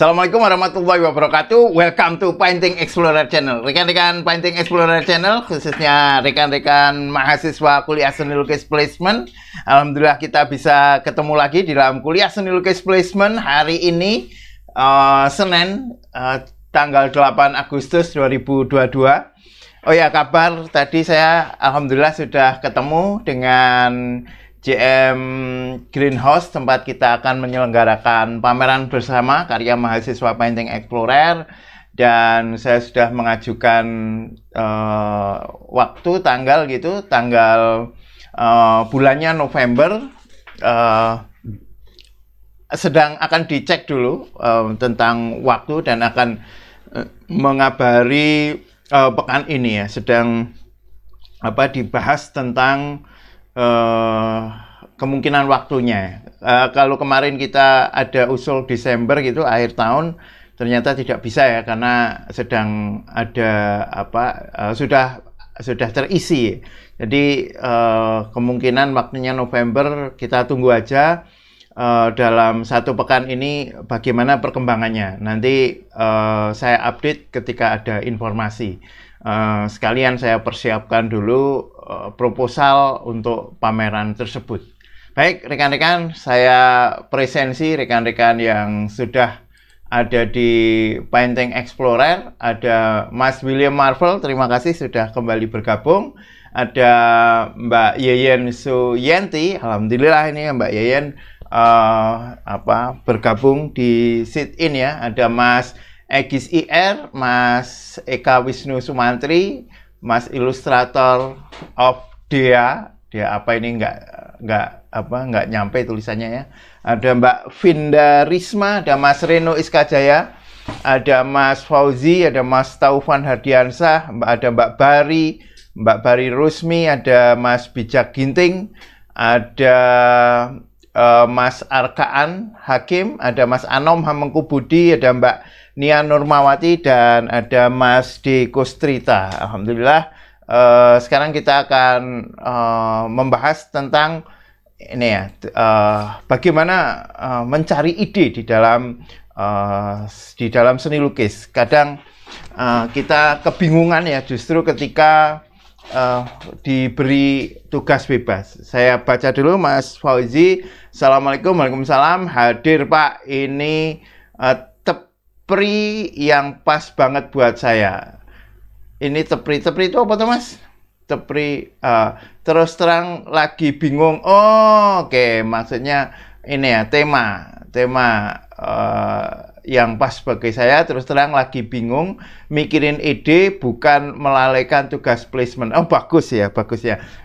Assalamualaikum warahmatullahi wabarakatuh. Welcome to Painting Explorer Channel. Rekan-rekan Painting Explorer Channel, khususnya rekan-rekan mahasiswa kuliah seni lukis placement, alhamdulillah kita bisa ketemu lagi di dalam kuliah seni lukis placement hari ini, Senin, tanggal 8 Agustus 2022. Oh ya, kabar tadi saya alhamdulillah sudah ketemu dengan CM Greenhouse, tempat kita akan menyelenggarakan pameran bersama karya mahasiswa Painting Explorer, dan saya sudah mengajukan waktu, tanggal gitu, bulannya November. Sedang akan dicek dulu tentang waktu, dan akan mengabari pekan ini ya, sedang apa dibahas tentang kemungkinan waktunya. Kalau kemarin kita ada usul Desember gitu, akhir tahun, ternyata tidak bisa ya, karena sedang ada apa, sudah terisi. Jadi kemungkinan waktunya November, kita tunggu aja dalam satu pekan ini bagaimana perkembangannya. Nanti saya update ketika ada informasi. Sekalian saya persiapkan dulu proposal untuk pameran tersebut. Baik, rekan-rekan, saya presensi rekan-rekan yang sudah ada di Painting Explorer. Ada Mas William Marvel, terima kasih sudah kembali bergabung. Ada Mbak Yeyen Suyanti, alhamdulillah ini Mbak Yeyen bergabung di sit-in ya. Ada Mas Aegis IR, Mas Eka Wisnu Sumantri, Mas Ilustrator of dia apa ini nggak nyampe tulisannya ya. Ada Mbak Finda Risma, ada Mas Reno Iskajaya, ada Mas Fauzi, ada Mas Taufan Hardiansah, ada Mbak Bari Rusmi, ada Mas Bijak Ginting, ada Mas Arkaan Hakim, ada Mas Anom Hamengkubudi, ada Mbak Nia Nurmawati, dan ada Mas D. Kustrita. Alhamdulillah, sekarang kita akan membahas tentang ini ya, bagaimana mencari ide di dalam seni lukis. Kadang kita kebingungan ya, justru ketika diberi tugas bebas. Saya baca dulu Mas Fauzi. Assalamualaikum. Waalaikumsalam. Hadir Pak, ini tepri yang pas banget buat saya. Ini tepri itu apa tuh Mas? Tepri terus terang lagi bingung. Oh, oke. Maksudnya ini ya, tema yang pas bagi saya. Terus terang lagi bingung mikirin ide, bukan melalaikan tugas placement. Oh, bagus ya.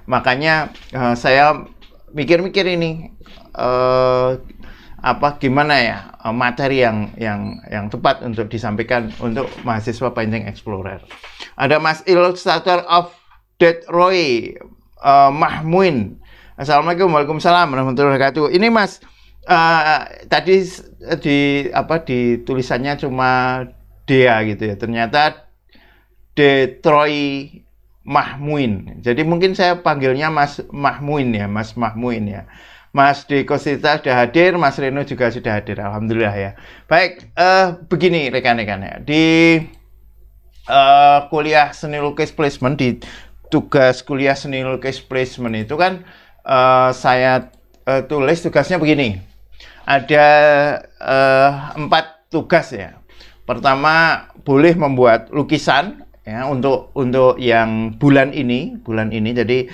Makanya saya mikir-mikir ini gimana ya materi yang tepat untuk disampaikan untuk mahasiswa Painting Explorer. Ada Mas Illustrator of Detroit Mahmuin. Assalamualaikum. Waalaikumsalam warahmatullahi wabarakatuh. Ini Mas, tadi di tulisannya cuma Dea gitu ya, ternyata Detroit Mahmuin. Jadi mungkin saya panggilnya Mas Mahmuin ya. Mas Dekosita sudah hadir, Mas Reno juga sudah hadir, alhamdulillah ya. Baik, begini rekan-rekan ya, di kuliah seni lukis placement, di tugas kuliah seni lukis placement itu kan saya tulis tugasnya begini. Ada 4 tugas ya. Pertama, boleh membuat lukisan ya, untuk yang bulan ini. Jadi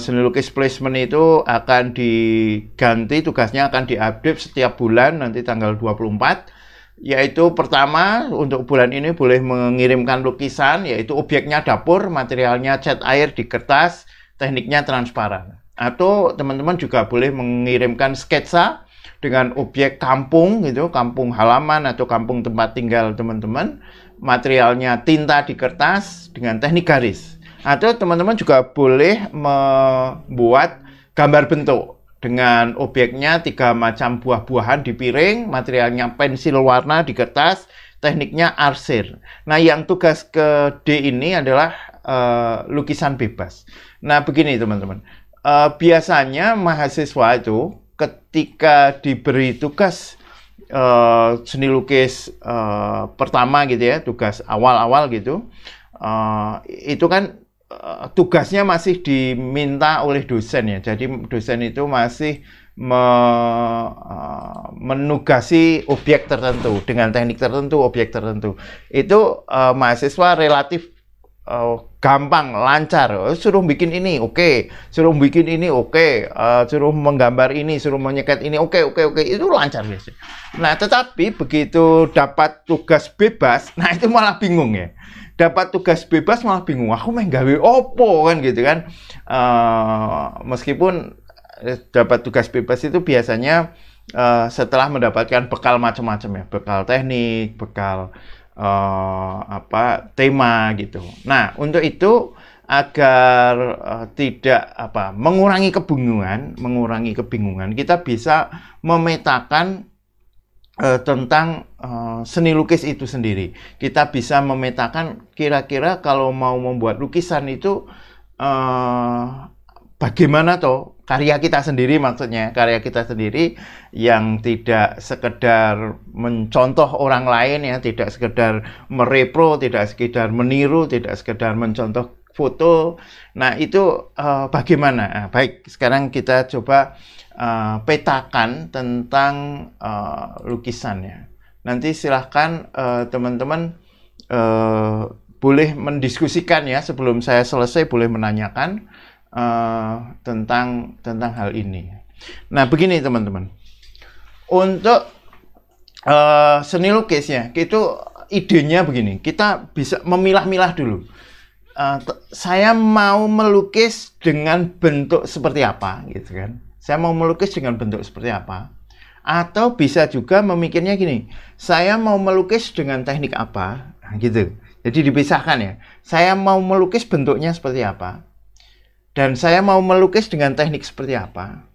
seni lukis placement itu akan diganti, tugasnya akan diupdate setiap bulan, nanti tanggal 24. Yaitu pertama, untuk bulan ini boleh mengirimkan lukisan, yaitu objeknya dapur, materialnya cat air di kertas, tekniknya transparan. Atau teman-teman juga boleh mengirimkan sketsa dengan objek kampung gitu, kampung halaman atau kampung tempat tinggal teman-teman, materialnya tinta di kertas dengan teknik garis. Atau teman-teman juga boleh membuat gambar bentuk dengan objeknya 3 macam buah-buahan di piring, materialnya pensil warna di kertas, tekniknya arsir. Nah, yang tugas ke D ini adalah lukisan bebas. Nah, begini teman-teman, biasanya mahasiswa itu ketika diberi tugas seni lukis pertama gitu ya, tugas awal-awal gitu, itu kan tugasnya masih diminta oleh dosen ya. Jadi dosen itu masih menugasi objek tertentu dengan teknik tertentu, objek tertentu. Itu mahasiswa relatif gampang, lancar. Suruh bikin ini, oke. Suruh bikin ini, oke. Suruh menggambar ini, suruh menyeket ini, oke, oke. Itu lancar biasanya. Nah, tetapi begitu dapat tugas bebas, nah itu malah bingung ya. Dapat tugas bebas malah bingung, aku main gawe opo kan gitu kan. Meskipun dapat tugas bebas itu biasanya setelah mendapatkan bekal macam-macam ya, bekal teknik, bekal apa tema gitu. Nah untuk itu agar tidak apa mengurangi kebingungan, kita bisa memetakan tentang seni lukis itu sendiri. Kita bisa memetakan kira-kira kalau mau membuat lukisan itu bagaimana toh karya kita sendiri, maksudnya karya kita sendiri yang tidak sekedar mencontoh orang lain ya, tidak sekedar merepro, tidak sekedar meniru, tidak sekedar mencontoh foto. Nah itu bagaimana? Nah, baik, sekarang kita coba petakan tentang lukisannya. Nanti silahkan teman-teman boleh mendiskusikan ya, sebelum saya selesai boleh menanyakan tentang hal ini. Nah begini teman-teman, untuk seni lukisnya itu idenya begini, kita bisa memilah-milah dulu. Saya mau melukis dengan bentuk seperti apa gitu kan. Saya mau melukis dengan bentuk seperti apa? Atau bisa juga memikirnya gini, saya mau melukis dengan teknik apa? Gitu. Jadi dipisahkan ya. Saya mau melukis bentuknya seperti apa? Dan saya mau melukis dengan teknik seperti apa?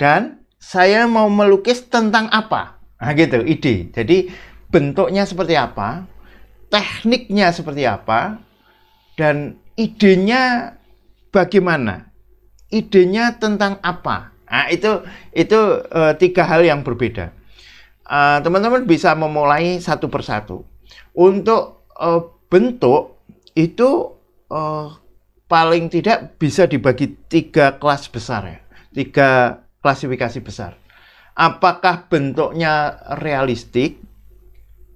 Dan saya mau melukis tentang apa? Nah, gitu, ide. Jadi bentuknya seperti apa? Tekniknya seperti apa? Dan idenya bagaimana? Idenya tentang apa? Nah, itu tiga hal yang berbeda. Teman-teman bisa memulai satu persatu. Untuk bentuk itu paling tidak bisa dibagi tiga kelas besar ya, tiga klasifikasi besar. Apakah bentuknya realistik,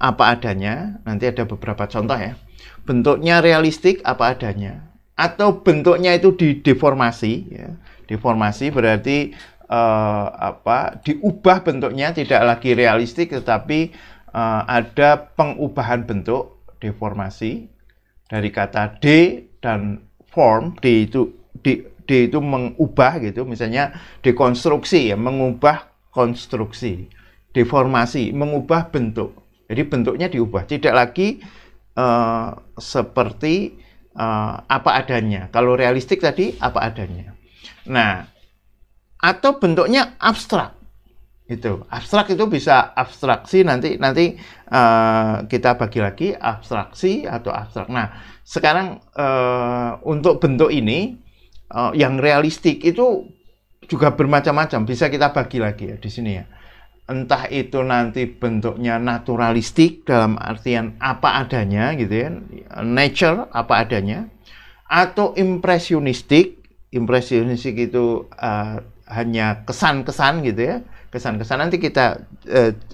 apa adanya? Nanti ada beberapa contoh ya. Bentuknya realistik, apa adanya? Atau bentuknya itu dideformasi ya. Deformasi berarti diubah bentuknya, tidak lagi realistik tetapi ada pengubahan bentuk, deformasi dari kata D dan form. D itu D itu mengubah gitu, misalnya dekonstruksi ya, mengubah konstruksi. Deformasi mengubah bentuk, jadi bentuknya diubah, tidak lagi seperti apa adanya. Kalau realistik tadi apa adanya. Nah, atau bentuknya abstrak. Itu abstrak itu bisa abstraksi, nanti kita bagi lagi abstraksi atau abstrak. Nah, sekarang untuk bentuk ini yang realistik itu juga bermacam-macam, bisa kita bagi lagi ya di sini ya. Entah itu nanti bentuknya naturalistik dalam artian apa adanya gitu ya, nature apa adanya, atau impresionistik. Impresionistik itu hanya kesan-kesan gitu ya, kesan-kesan. Nanti kita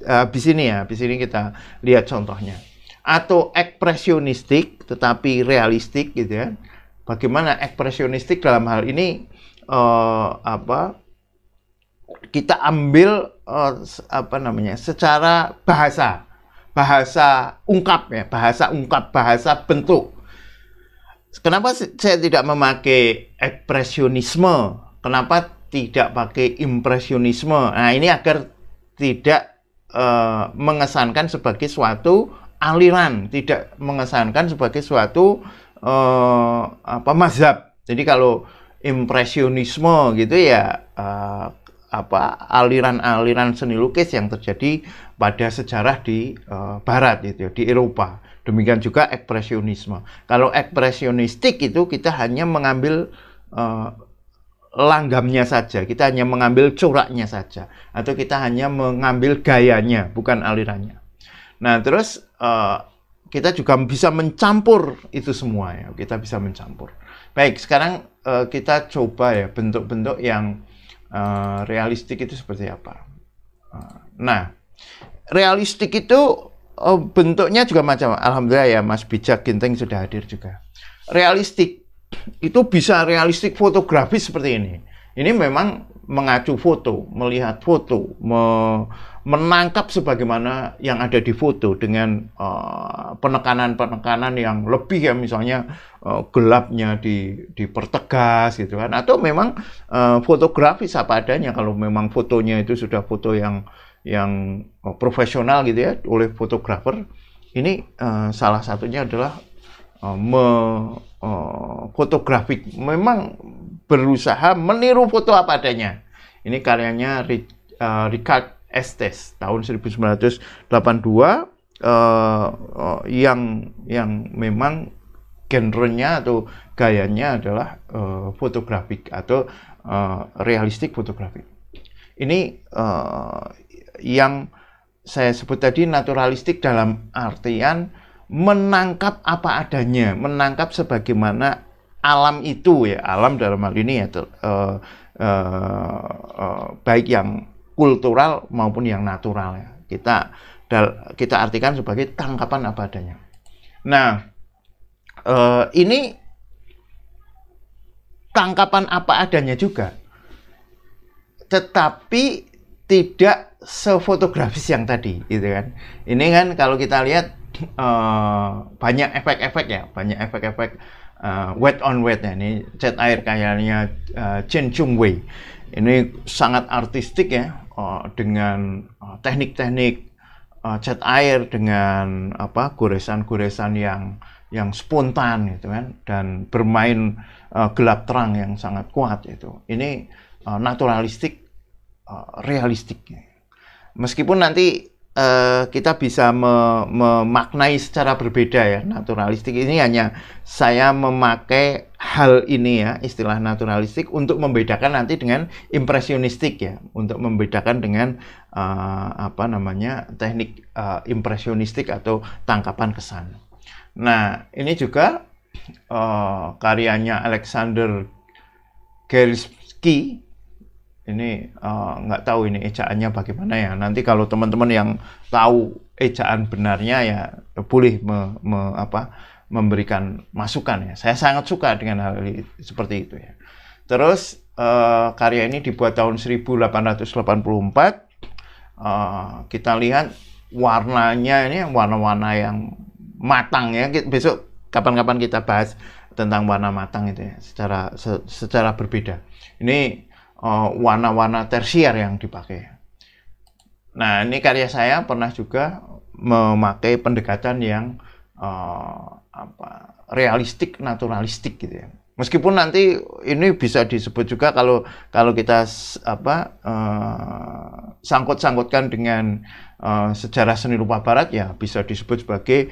habis ini kita lihat contohnya. Atau ekspresionistik tetapi realistik gitu ya. Bagaimana ekspresionistik dalam hal ini kita ambil secara bahasa ungkap, bahasa bentuk. Kenapa saya tidak memakai ekspresionisme? Kenapa tidak pakai impresionisme? Nah, ini agar tidak mengesankan sebagai suatu aliran, tidak mengesankan sebagai suatu mazhab. Jadi kalau impresionisme gitu ya aliran-aliran seni lukis yang terjadi pada sejarah di barat gitu, di Eropa. Demikian juga ekspresionisme. Kalau ekspresionistik itu kita hanya mengambil langgamnya saja, kita hanya mengambil coraknya saja, atau kita hanya mengambil gayanya, bukan alirannya. Nah, terus kita juga bisa mencampur itu semua ya, kita bisa mencampur. Baik, sekarang kita coba ya bentuk-bentuk yang realistik itu seperti apa. Nah, realistik itu bentuknya juga macam, alhamdulillah ya Mas Bijak Ginting sudah hadir juga. Realistik itu bisa realistik fotografis seperti ini. Ini memang mengacu foto, melihat foto, menangkap sebagaimana yang ada di foto dengan penekanan-penekanan yang lebih ya, misalnya gelapnya dipertegas gitu kan, atau memang fotografis apa adanya. Kalau memang fotonya itu sudah foto yang profesional gitu ya oleh fotografer, ini salah satunya adalah fotografik, memang berusaha meniru foto apa adanya. Ini karyanya Richard Estes tahun 1982 yang memang genrenya atau gayanya adalah fotografik atau realistik fotografik. Ini yang saya sebut tadi naturalistik dalam artian menangkap apa adanya, menangkap sebagaimana alam itu ya, alam dalam hal ini ya, baik yang kultural maupun yang natural ya. Kita artikan sebagai tangkapan apa adanya. Nah, ini tangkapan apa adanya juga, tetapi tidak sefotografis yang tadi, gitu kan? Ini kan kalau kita lihat banyak efek-efek ya, banyak efek-efek wet on wet ya. Ini cat air karyanya Jin Chung Wei. Ini sangat artistik ya, dengan teknik-teknik cat air, dengan apa goresan-goresan yang spontan gitu kan, dan bermain gelap terang yang sangat kuat itu. Ini naturalistik realistik. Meskipun nanti kita bisa memaknai secara berbeda ya. Naturalistik ini hanya saya memakai hal ini ya, istilah naturalistik, untuk membedakan nanti dengan impresionistik ya, untuk membedakan dengan apa namanya teknik impresionistik atau tangkapan kesan. Nah, ini juga karyanya Alexander Gelsky. Ini nggak tahu ini ejaannya bagaimana ya. Nanti kalau teman-teman yang tahu ejaan benarnya ya boleh memberikan masukan ya. Saya sangat suka dengan hal seperti itu ya. Terus karya ini dibuat tahun 1884. Kita lihat warnanya ini warna-warna yang matang ya. Besok kapan-kapan kita bahas tentang warna matang itu ya, secara berbeda. Ini warna-warna tersier yang dipakai. Nah, ini karya saya pernah juga memakai pendekatan yang apa, realistik, naturalistik gitu ya. Meskipun nanti ini bisa disebut juga kalau kita apa sangkut-sangkutkan dengan sejarah seni rupa barat ya, bisa disebut sebagai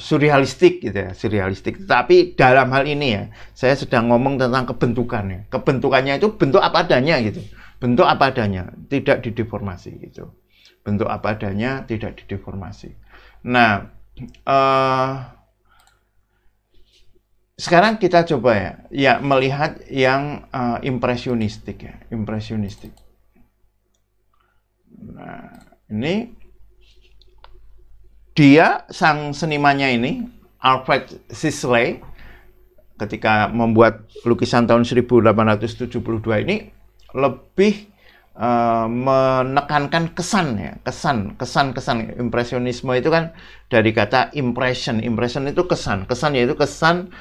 surrealistik gitu ya, surrealistik. Tapi dalam hal ini ya, saya sedang ngomong tentang kebentukannya. Kebentukannya itu bentuk apa adanya gitu. Bentuk apa adanya, tidak dideformasi gitu. Bentuk apa adanya, tidak dideformasi. Nah, sekarang kita coba ya, melihat yang impresionistik ya, impresionistik. Nah, ini dia, sang senimannya ini, Alfred Sisley, ketika membuat lukisan tahun 1872 ini lebih menekankan kesan ya, kesan. Impresionisme itu kan dari kata impression, impression itu kesan, kesan yaitu kesan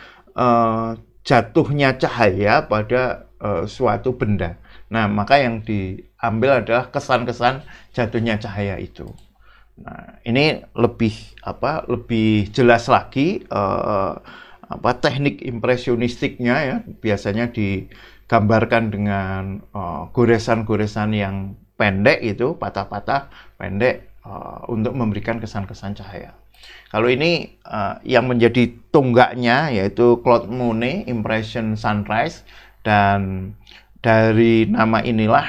jatuhnya cahaya pada suatu benda. Nah, maka yang diambil adalah kesan-kesan jatuhnya cahaya itu. Nah, ini lebih apa? Lebih jelas lagi apa teknik impresionistiknya ya. Biasanya digambarkan dengan goresan-goresan yang pendek itu, patah-patah pendek untuk memberikan kesan-kesan cahaya. Kalau ini yang menjadi tonggaknya yaitu Claude Monet, Impression Sunrise, dan dari nama inilah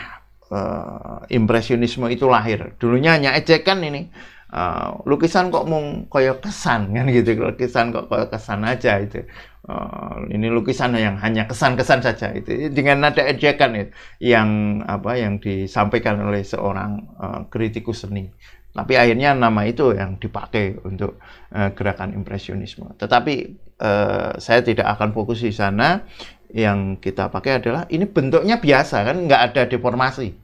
impresionisme itu lahir. Dulunya hanya ejekan ini. Lukisan kok mung koyo kesan kan gitu, lukisan kok koyo kesan aja itu. Ini lukisan yang hanya kesan-kesan saja itu, dengan nada ejekan itu yang apa yang disampaikan oleh seorang kritikus seni. Tapi akhirnya nama itu yang dipakai untuk gerakan impresionisme. Tetapi saya tidak akan fokus di sana. Yang kita pakai adalah ini bentuknya biasa kan, nggak ada deformasi.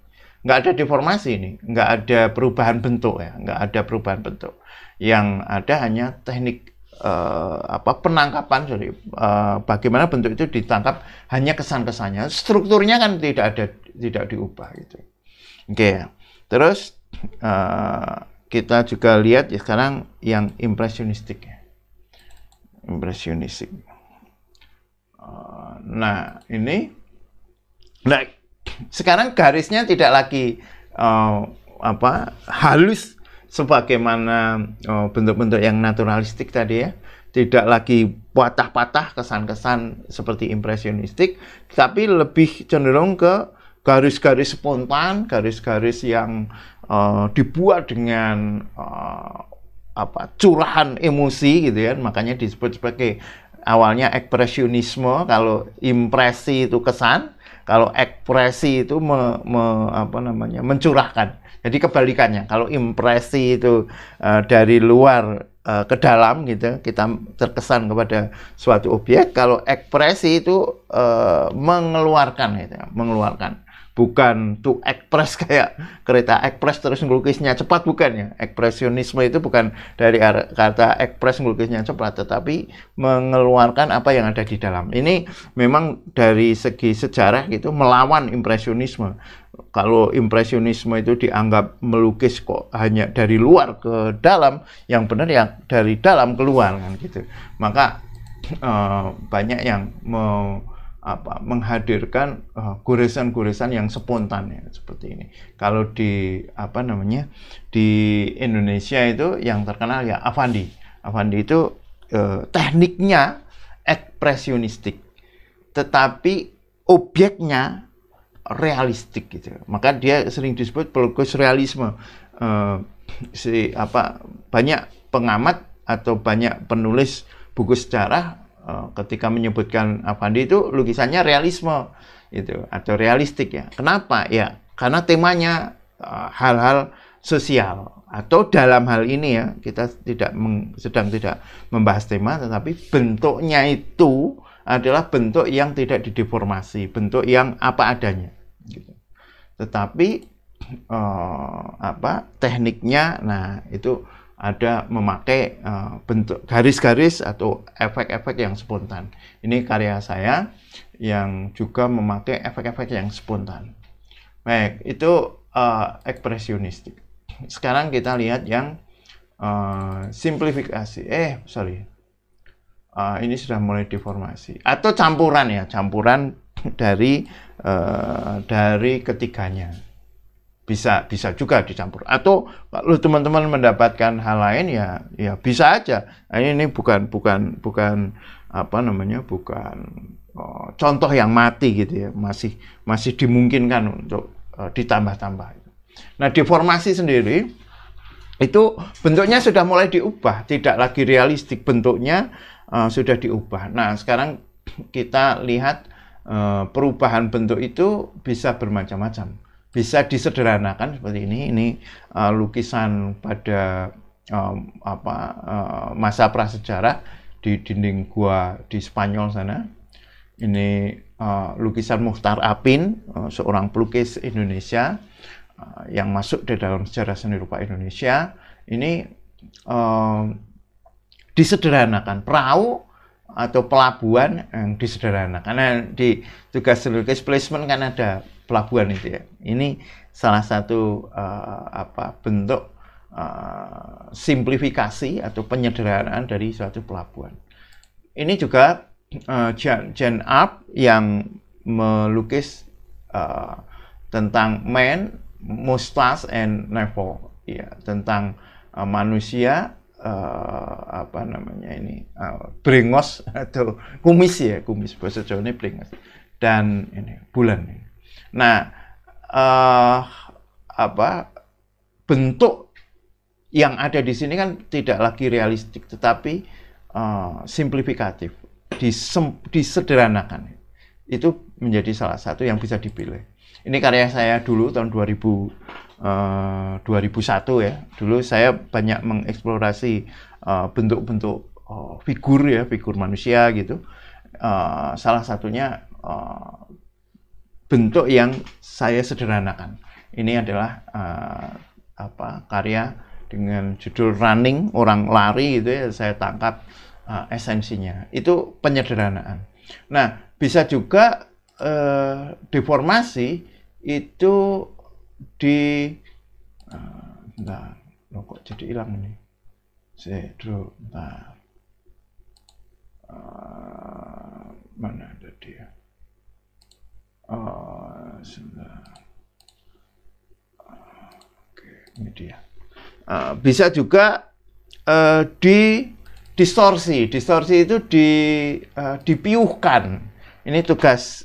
Nggak ada deformasi ini, nggak ada perubahan bentuk ya, nggak ada perubahan bentuk. Yang ada hanya teknik penangkapan, jadi bagaimana bentuk itu ditangkap hanya kesan-kesannya. Strukturnya kan tidak diubah gitu. Oke, terus kita juga lihat ya sekarang yang impresionistik ya, impresionistik. Nah ini, nah. Sekarang garisnya tidak lagi halus sebagaimana bentuk-bentuk yang naturalistik tadi ya, tidak lagi patah-patah kesan-kesan seperti impresionistik, tapi lebih cenderung ke garis-garis spontan, garis-garis yang dibuat dengan curahan emosi gitu ya, makanya disebut sebagai awalnya ekspresionisme. Kalau impresi itu kesan, kalau ekspresi itu mencurahkan. Jadi kebalikannya, kalau impresi itu dari luar ke dalam gitu, kita terkesan kepada suatu objek. Kalau ekspresi itu mengeluarkan gitu, mengeluarkan. Bukan to express kayak kereta express terus ngelukisnya cepat, bukan ya. Ekspresionisme itu bukan dari kata express ngelukisnya cepat, tetapi mengeluarkan apa yang ada di dalam. Ini memang dari segi sejarah gitu melawan impresionisme. Kalau impresionisme itu dianggap melukis kok hanya dari luar ke dalam, yang benar yang dari dalam keluar kan gitu. Maka banyak yang menghadirkan goresan-goresan yang spontan ya, seperti ini. Kalau di di Indonesia itu yang terkenal ya Afandi. Afandi itu tekniknya ekspresionistik, tetapi objeknya realistik gitu. Maka dia sering disebut pelukis realisme. Banyak pengamat atau banyak penulis buku sejarah ketika menyebutkan Afandi itu lukisannya realisme itu atau realistik ya. Kenapa ya? Karena temanya hal-hal sosial, atau dalam hal ini ya kita sedang tidak membahas tema, tetapi bentuknya itu adalah bentuk yang tidak dideformasi, bentuk yang apa adanya gitu. Tetapi tekniknya, nah itu ada memakai bentuk garis-garis atau efek-efek yang spontan. Ini karya saya yang juga memakai efek-efek yang spontan. Baik, itu ekspresionistik. Sekarang kita lihat yang simplifikasi. Ini sudah mulai deformasi atau campuran ya, campuran dari ketiganya. Bisa juga dicampur, atau kalau teman-teman mendapatkan hal lain ya bisa aja. Ini bukan contoh yang mati gitu ya, masih dimungkinkan untuk ditambah-tambah. Nah, deformasi sendiri itu bentuknya sudah mulai diubah, tidak lagi realistik, bentuknya sudah diubah. Nah, sekarang kita lihat perubahan bentuk itu bisa bermacam-macam. Bisa disederhanakan seperti ini. Ini lukisan pada masa prasejarah di dinding gua di Spanyol sana. Ini lukisan Muhtar Apin, seorang pelukis Indonesia yang masuk di dalam sejarah seni rupa Indonesia. Ini disederhanakan, perahu atau pelabuhan yang disederhanakan. Karena di tugas lukis placement kan ada pelabuhan itu ya. Ini salah satu bentuk simplifikasi atau penyederhanaan dari suatu pelabuhan. Ini juga Jan Arp yang melukis tentang man, mustache and navel ya, tentang manusia brengos atau kumis ya, kumis bahasa Jawa ini brengos, dan ini bulan. Nah, bentuk yang ada di sini kan tidak lagi realistik, tetapi simplifikatif, disederhanakan. Itu menjadi salah satu yang bisa dipilih. Ini karya saya dulu tahun 2001 ya. Dulu saya banyak mengeksplorasi bentuk-bentuk figur ya, figur manusia gitu. Salah satunya bentuk yang saya sederhanakan. Ini adalah karya dengan judul Running, orang lari gitu ya. Saya tangkap esensinya. Itu penyederhanaan. Nah, bisa juga deformasi itu di kok jadi hilang ini. Mana ada dia? Oke, ini dia. Bisa juga di distorsi. Distorsi itu dipiuhkan. Ini tugas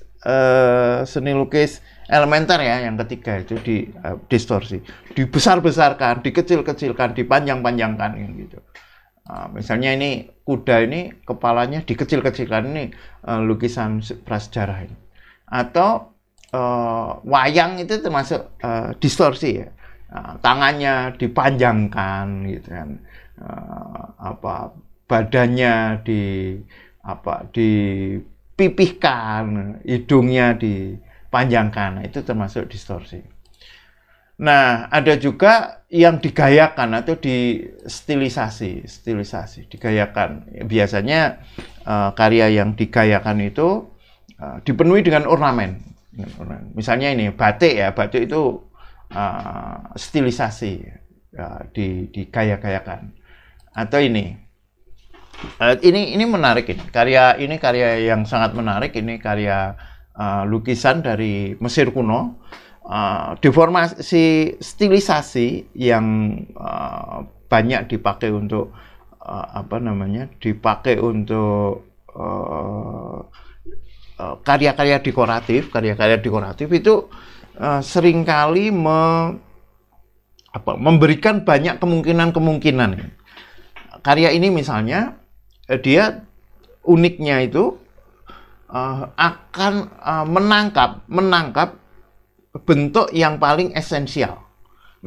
seni lukis elementer ya, yang ketiga itu di distorsi, dibesar-besarkan, dikecil-kecilkan, dipanjang-panjangkan gitu. Misalnya ini kuda, ini kepalanya dikecil-kecilkan, ini lukisan prasejarah ini. Atau wayang itu termasuk distorsi ya, tangannya dipanjangkan gitu kan, badannya dipipihkan, hidungnya dipanjangkan, itu termasuk distorsi. Nah, ada juga yang digayakan atau di stilisasi, digayakan. Biasanya karya yang digayakan itu dipenuhi dengan ornamen. Misalnya ini batik ya, batik itu stilisasi, digaya-gayakan. Atau ini menarik ini. Karya yang sangat menarik. Ini karya lukisan dari Mesir kuno. Deformasi stilisasi yang banyak dipakai untuk dipakai untuk karya-karya dekoratif. Karya-karya dekoratif itu seringkali memberikan banyak kemungkinan-kemungkinan. Karya ini misalnya, dia uniknya itu akan menangkap bentuk yang paling esensial.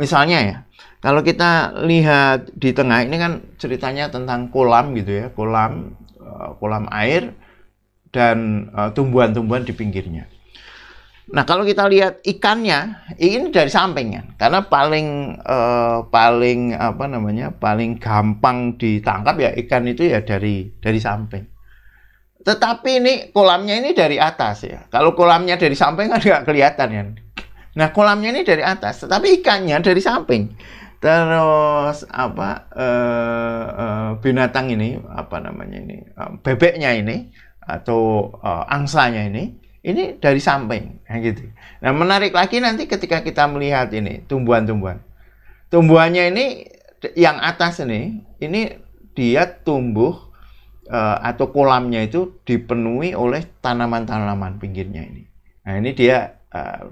Misalnya ya, kalau kita lihat di tengah ini kan ceritanya tentang kolam gitu ya, kolam air dan tumbuhan-tumbuhan di pinggirnya. Nah, kalau kita lihat ikannya, ini dari sampingnya, karena paling gampang ditangkap ya ikan itu ya dari samping. Tetapi ini kolamnya ini dari atas ya. Kalau kolamnya dari samping kan nggak kelihatan ya. Nah, kolamnya ini dari atas, tetapi ikannya dari samping. Terus binatang ini bebeknya ini atau angsanya ini dari samping, ya gitu. Nah, menarik lagi nanti ketika kita melihat ini tumbuhan-tumbuhan. Tumbuhannya ini yang atas ini dia tumbuh atau kolamnya itu dipenuhi oleh tanaman-tanaman pinggirnya ini. Nah, ini dia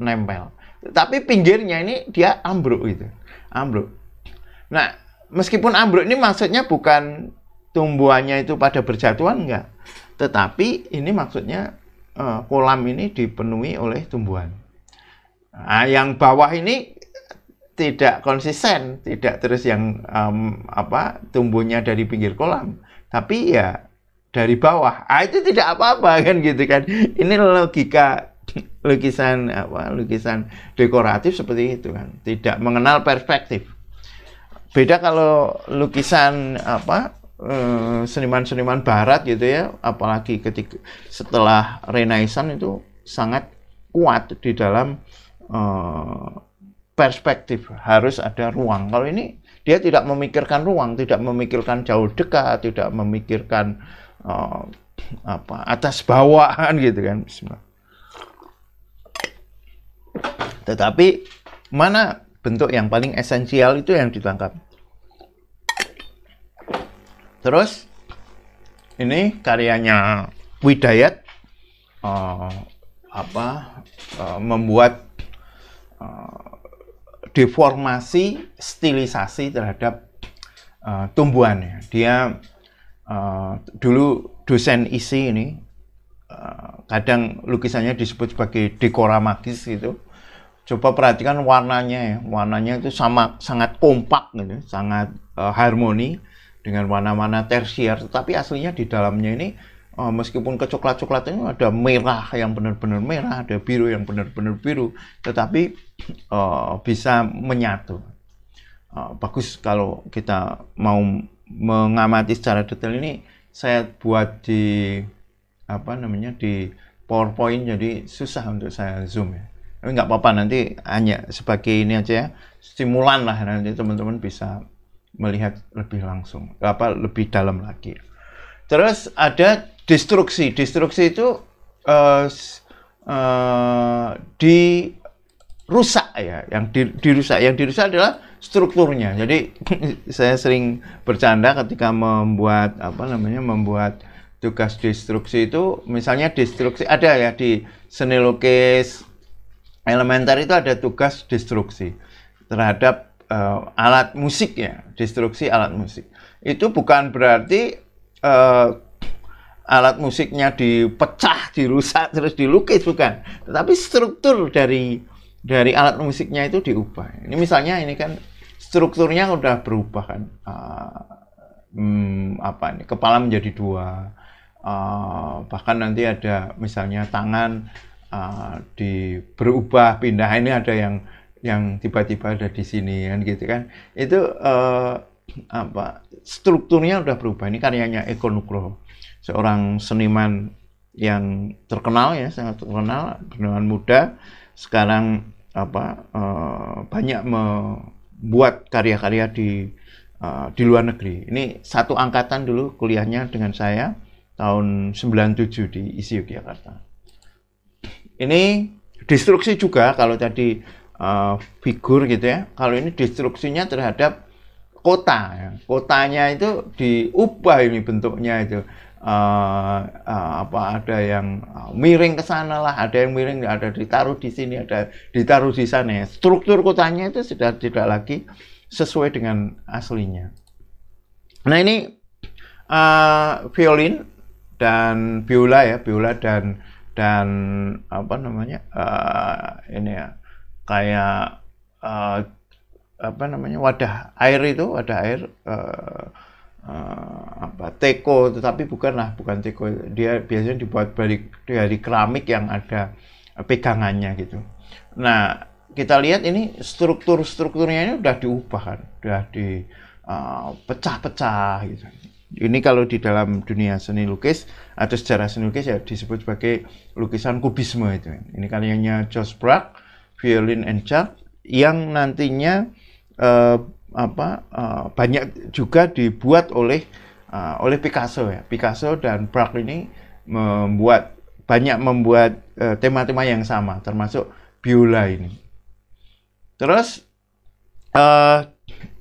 nempel. Tapi pinggirnya ini dia ambruk gitu, ambruk. Nah, meskipun ambruk ini maksudnya bukan tumbuhannya itu pada berjatuhan, enggak. Tetapi ini maksudnya kolam ini dipenuhi oleh tumbuhan. Nah, yang bawah ini tidak konsisten, tidak terus yang tumbuhnya dari pinggir kolam, tapi ya dari bawah. Itu tidak apa-apa kan gitu kan. Ini logika lukisan dekoratif seperti itu kan, tidak mengenal perspektif. Beda kalau lukisan seniman-seniman barat gitu ya, apalagi ketika setelah Renaissance itu sangat kuat di dalam perspektif, harus ada ruang. Kalau ini dia tidak memikirkan ruang, tidak memikirkan jauh dekat, tidak memikirkan atas bawaan gitu kan. Tetapi mana bentuk yang paling esensial itu yang ditangkap. Terus ini karyanya Widayat, membuat deformasi stilisasi terhadap tumbuhan. Dia dulu dosen ISI ini kadang lukisannya disebut sebagai dekora magis gitu. Coba perhatikan warnanya ya, warnanya itu sama, sangat kompak gitu, sangat harmoni dengan warna-warna tersier, tetapi aslinya di dalamnya ini meskipun kecoklat-coklatnya ada merah yang benar-benar merah, ada biru yang benar-benar biru, tetapi bisa menyatu. Bagus kalau kita mau mengamati secara detail. Ini saya buat di apa namanya, di PowerPoint, jadi susah untuk saya zoom ya. Tapi nggak apa-apa, nanti hanya sebagai ini aja ya, stimulan lah, nanti teman-teman bisa melihat lebih langsung, apa lebih dalam lagi. Terus ada destruksi. Destruksi itu dirusak ya. Yang dirusak adalah strukturnya. Jadi saya sering bercanda ketika membuat apa namanya, membuat tugas destruksi itu. Misalnya destruksi ada ya di seni lukis elementer, itu ada tugas destruksi terhadap alat musik ya. Destruksi alat musik itu bukan berarti alat musiknya dipecah, dirusak, terus dilukis, bukan. Tetapi struktur dari alat musiknya itu diubah. Ini misalnya ini kan strukturnya udah berubah kan, apa ini, kepala menjadi dua, bahkan nanti ada misalnya tangan berubah pindah, ini ada yang tiba-tiba ada di sini kan gitu kan. Itu apa, strukturnya udah berubah. Ini karyanya Eko Nukroh, seorang seniman yang terkenal ya, sangat terkenal, seniman muda. Sekarang apa banyak membuat karya-karya di luar negeri. Ini satu angkatan dulu kuliahnya dengan saya tahun 97 di ISI Yogyakarta. Ini destruksi juga, kalau tadi figur gitu ya. Kalau ini destruksinya terhadap kota ya. Kotanya itu diubah ini bentuknya itu. Apa ada yang miring ke sana lah, ada yang miring, ada ditaruh di sini, ada ditaruh di sana. Struktur kotanya itu sudah tidak lagi sesuai dengan aslinya. Nah ini violin dan biola ya, biola dan apa namanya ini ya, kayak apa namanya, wadah air itu, wadah air apa, teko, tetapi bukanlah, bukan teko. Dia biasanya dibuat dari keramik yang ada pegangannya gitu. Nah kita lihat ini strukturnya ini udah diubah kan, udah di pecah-pecah gitu. Ini kalau di dalam dunia seni lukis atau sejarah seni lukis ya disebut sebagai lukisan kubisme itu. Ini karyanya George Braque, Violin and Chart, yang nantinya banyak juga dibuat oleh Picasso ya. Picasso dan Braque ini membuat tema-tema yang sama, termasuk biola ini. Terus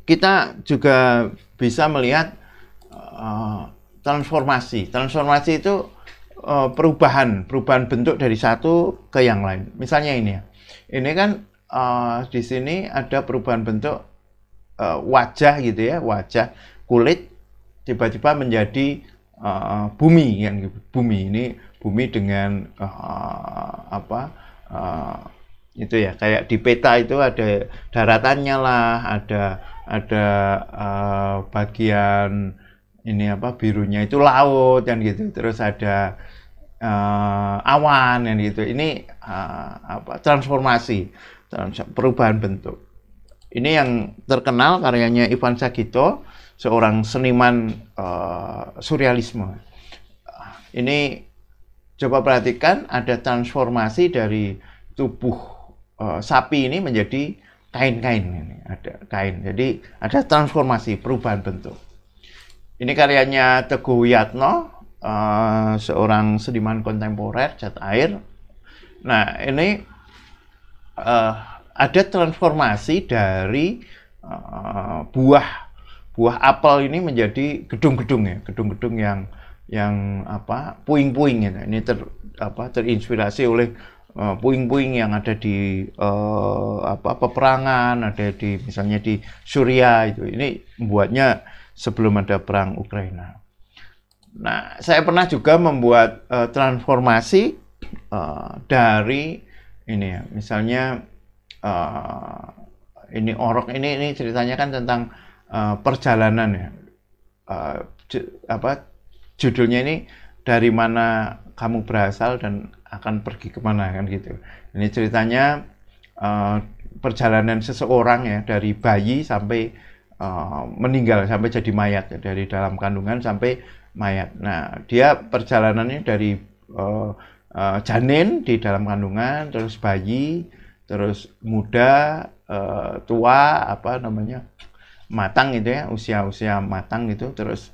kita juga bisa melihat transformasi itu perubahan bentuk dari satu ke yang lain. Misalnya ini ya, ini kan di sini ada perubahan bentuk wajah gitu ya, wajah, kulit tiba-tiba menjadi bumi yang bumi dengan itu ya, kayak di peta itu ada daratannya lah, ada bagian ini apa, birunya itu laut dan gitu, terus ada awan dan gitu. Ini transformasi, perubahan bentuk. Ini yang terkenal karyanya Ivan Sagito, seorang seniman surrealisme. Ini coba perhatikan, ada transformasi dari tubuh sapi ini menjadi kain-kain. Ini ada kain, jadi ada transformasi, perubahan bentuk. Ini karyanya Teguh Yatno, seorang seniman kontemporer Jatair. Nah ini ada transformasi dari buah apel ini menjadi gedung-gedung ya, gedung-gedung yang puing-puing ya. Ini terinspirasi oleh puing-puing yang ada di peperangan, ada di misalnya di Suriah itu. Ini membuatnya sebelum ada perang Ukraina. Nah, saya pernah juga membuat transformasi dari ini ya, misalnya ini orok ini ceritanya kan tentang perjalanan ya. Judulnya ini dari mana kamu berasal dan akan pergi kemana kan gitu. Ini ceritanya perjalanan seseorang ya dari bayi sampai meninggal, sampai jadi mayat ya, dari dalam kandungan sampai mayat. Nah, dia perjalanannya dari janin di dalam kandungan, terus bayi, terus muda, tua, matang gitu ya, usia matang gitu, terus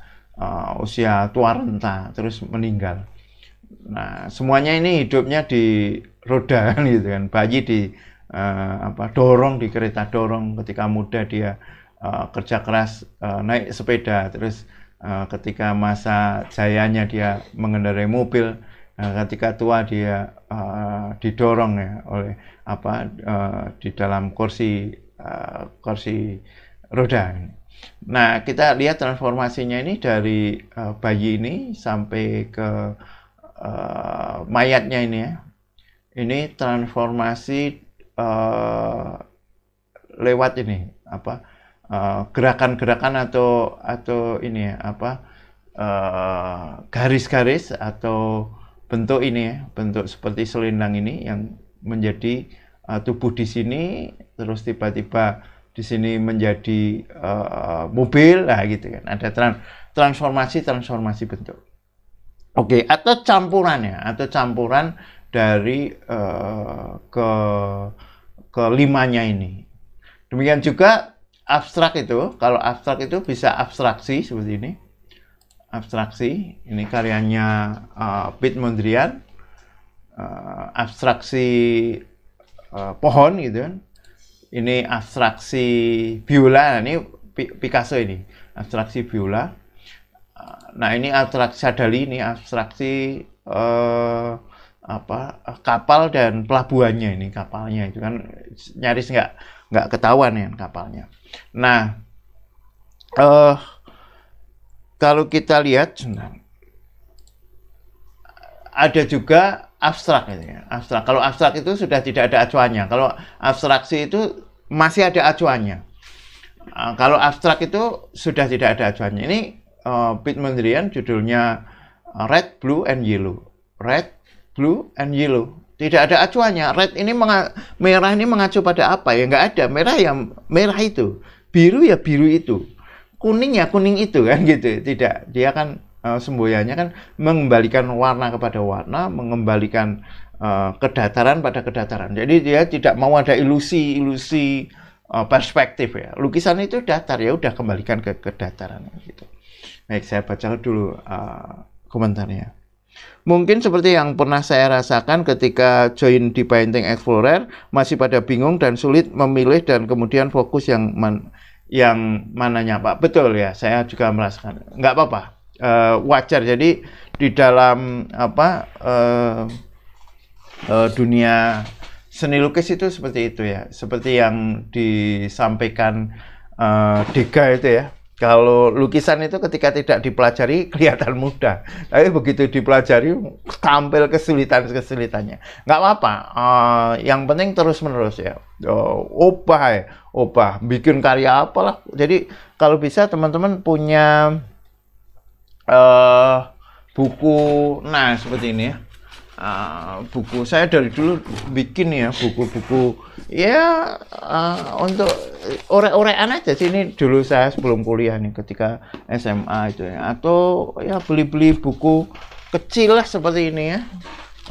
usia tua renta, terus meninggal. Nah, semuanya ini hidupnya di roda kan gitu kan. Bayi di dorong, di kereta dorong. Ketika muda dia kerja keras naik sepeda, terus ketika masa jayanya dia mengendarai mobil, ketika tua dia didorong ya oleh di dalam kursi roda. Nah, kita lihat transformasinya ini dari bayi ini sampai ke mayatnya ini ya. Ini transformasi lewat ini gerakan-gerakan atau ini ya, garis-garis atau bentuk ini ya, bentuk seperti selendang ini yang menjadi tubuh di sini, terus tiba-tiba di sini menjadi mobil lah gitu kan. Ada transformasi bentuk. Oke, atau campurannya, atau campuran dari kelimanya ini. Demikian juga abstrak itu, kalau abstrak itu bisa abstraksi seperti ini. Abstraksi, ini karyanya Piet Mondrian, abstraksi pohon gitu kan. Ini abstraksi biola, ini Picasso ini, abstraksi biola. Nah, ini abstraksi Sadali, ini abstraksi kapal dan pelabuhannya. Ini kapalnya itu kan nyaris nggak ketahuan ya kapalnya. Nah, kalau kita lihat ada juga abstrak gitu ya. Abstrak. Kalau abstrak itu sudah tidak ada acuannya. Kalau abstraksi itu masih ada acuannya. Kalau abstrak itu sudah tidak ada acuannya. Ini Piet Mondrian judulnya Red, Blue, and Yellow. Red, Blue, and Yellow. Tidak ada acuannya. Red ini merah ini mengacu pada apa? Ya nggak ada. Merah ya merah itu. Biru ya biru itu. Kuning ya kuning itu kan gitu. Tidak. Dia kan semboyannya kan mengembalikan warna kepada warna, mengembalikan kedataran pada kedataran. Jadi dia tidak mau ada ilusi-ilusi perspektif ya. Lukisan itu datar ya udah kembalikan ke kedataran gitu. Baik, saya baca dulu komentarnya. Mungkin seperti yang pernah saya rasakan ketika join di Painting Explorer, masih pada bingung dan sulit memilih dan kemudian fokus yang mananya Pak. Betul ya, saya juga merasakan. Nggak apa-apa, wajar. Jadi di dalam dunia seni lukis itu seperti itu ya. Seperti yang disampaikan Dega itu ya. Kalau lukisan itu ketika tidak dipelajari kelihatan mudah, tapi begitu dipelajari tampil kesulitannya. Nggak apa-apa, yang penting terus-menerus ya. Ubah, bikin karya apalah. Jadi kalau bisa teman-teman punya buku, nah seperti ini ya. Buku saya dari dulu bikin ya buku-buku ya untuk ore-orean aja sih. Ini dulu saya sebelum kuliah nih ketika SMA itu ya, atau ya beli-beli buku kecil lah seperti ini ya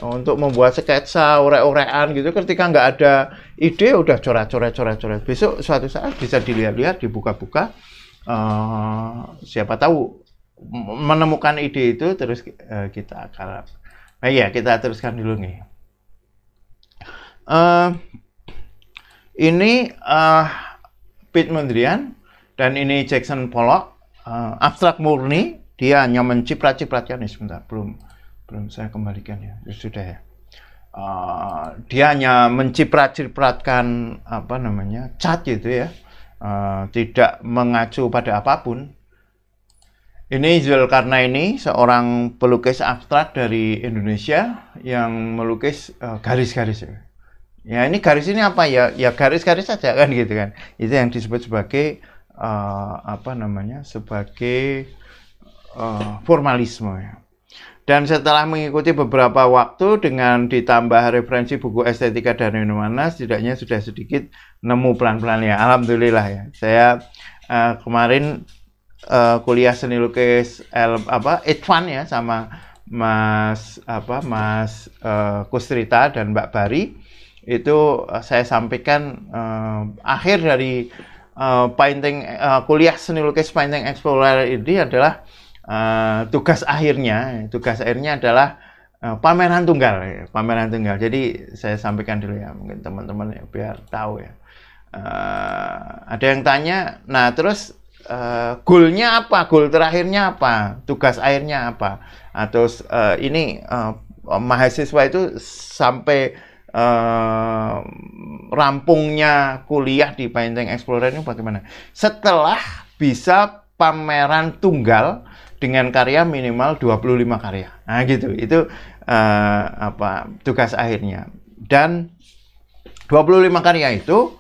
untuk membuat sketsa ore-orean gitu. Ketika nggak ada ide udah coret-coret, besok suatu saat bisa dilihat-lihat, dibuka-buka, siapa tahu menemukan ide itu terus kita akan. Nah, ya, kita teruskan dulu nih. Ini Piet Mondrian dan ini Jackson Pollock, abstrak murni. Dia hanya menciprat-cipratkan. Sebentar, belum saya kembalikan ya. Sudah ya. dia hanya menciprat-cipratkan apa namanya cat gitu ya, tidak mengacu pada apapun. Ini Zulkarnaini, seorang pelukis abstrak dari Indonesia yang melukis garis-garis. Ya ini garis ini apa ya? Ya garis-garis saja kan gitu kan. Itu yang disebut sebagai apa namanya? Sebagai formalisme. Ya. Dan setelah mengikuti beberapa waktu dengan ditambah referensi buku estetika dan Indomanas, setidaknya sudah sedikit nemu pelan-pelan ya. Alhamdulillah ya. Saya kemarin kuliah seni lukis Edvan ya sama Mas Kustrita dan Mbak Bari itu saya sampaikan akhir dari kuliah seni lukis Painting Explorer ini adalah tugas akhirnya adalah pameran tunggal jadi saya sampaikan dulu ya mungkin teman-teman ya, biar tahu ya. Ada yang tanya, nah terus goalnya apa? Goal terakhirnya apa? Tugas akhirnya apa? Atau mahasiswa itu sampai rampungnya kuliah di Painting Explorer ini bagaimana? Setelah bisa pameran tunggal dengan karya minimal 25 karya. Nah gitu, itu tugas akhirnya. Dan 25 karya itu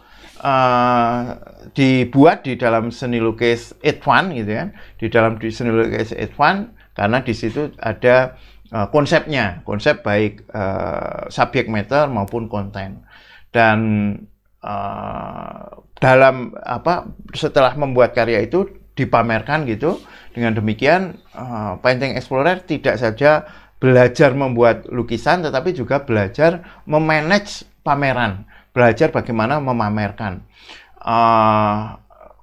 dibuat di dalam seni lukis Edvan gitu kan, di dalam seni lukis Edvan karena di situ ada konsepnya, konsep baik subjek matter maupun konten. Dan dalam setelah membuat karya itu dipamerkan gitu. Dengan demikian Painting Explorer tidak saja belajar membuat lukisan tetapi juga belajar memanage pameran. Belajar bagaimana memamerkan.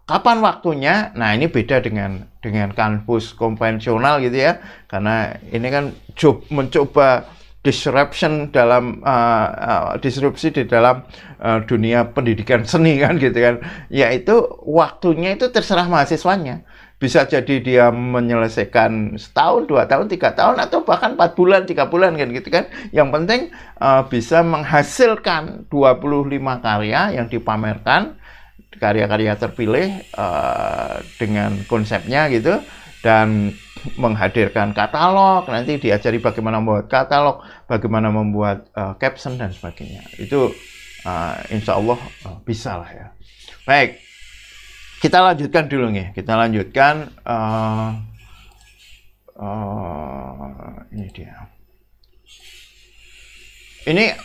Kapan waktunya? Nah ini beda dengan kampus konvensional gitu ya, karena ini kan mencoba disrupsi di dalam dunia pendidikan seni kan gitu kan. Yaitu waktunya itu terserah mahasiswanya. Bisa jadi dia menyelesaikan setahun, 2 tahun, 3 tahun, atau bahkan 4 bulan, 3 bulan kan gitu kan. Yang penting bisa menghasilkan 25 karya yang dipamerkan, karya-karya terpilih dengan konsepnya gitu, dan menghadirkan katalog, nanti diajari bagaimana membuat katalog, bagaimana membuat caption dan sebagainya. Itu insya Allah bisa lah ya. Baik. Kita lanjutkan dulu nih, kita lanjutkan ini dia. Ini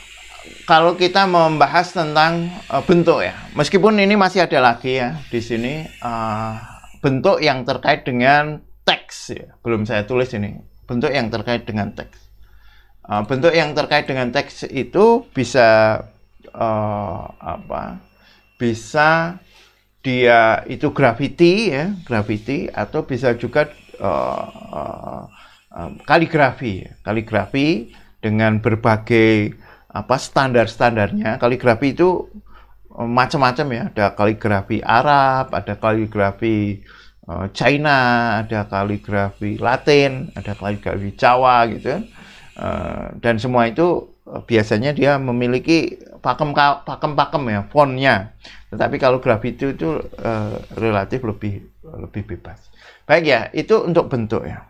kalau kita membahas tentang bentuk ya, meskipun ini masih ada lagi ya di sini bentuk yang terkait dengan teks ya. Belum saya tulis ini, bentuk yang terkait dengan teks. Bentuk yang terkait dengan teks itu bisa bisa dia itu grafiti ya, grafiti, atau bisa juga kaligrafi ya. Kaligrafi dengan berbagai standar-standarnya. Kaligrafi itu macam-macam ya, ada kaligrafi Arab, ada kaligrafi China, ada kaligrafi Latin, ada kaligrafi Jawa gitu, dan semua itu biasanya dia memiliki pakem-pakem ya, fontnya. Tetapi kalau grafiti itu relatif lebih bebas. Baik ya, itu untuk bentuk ya.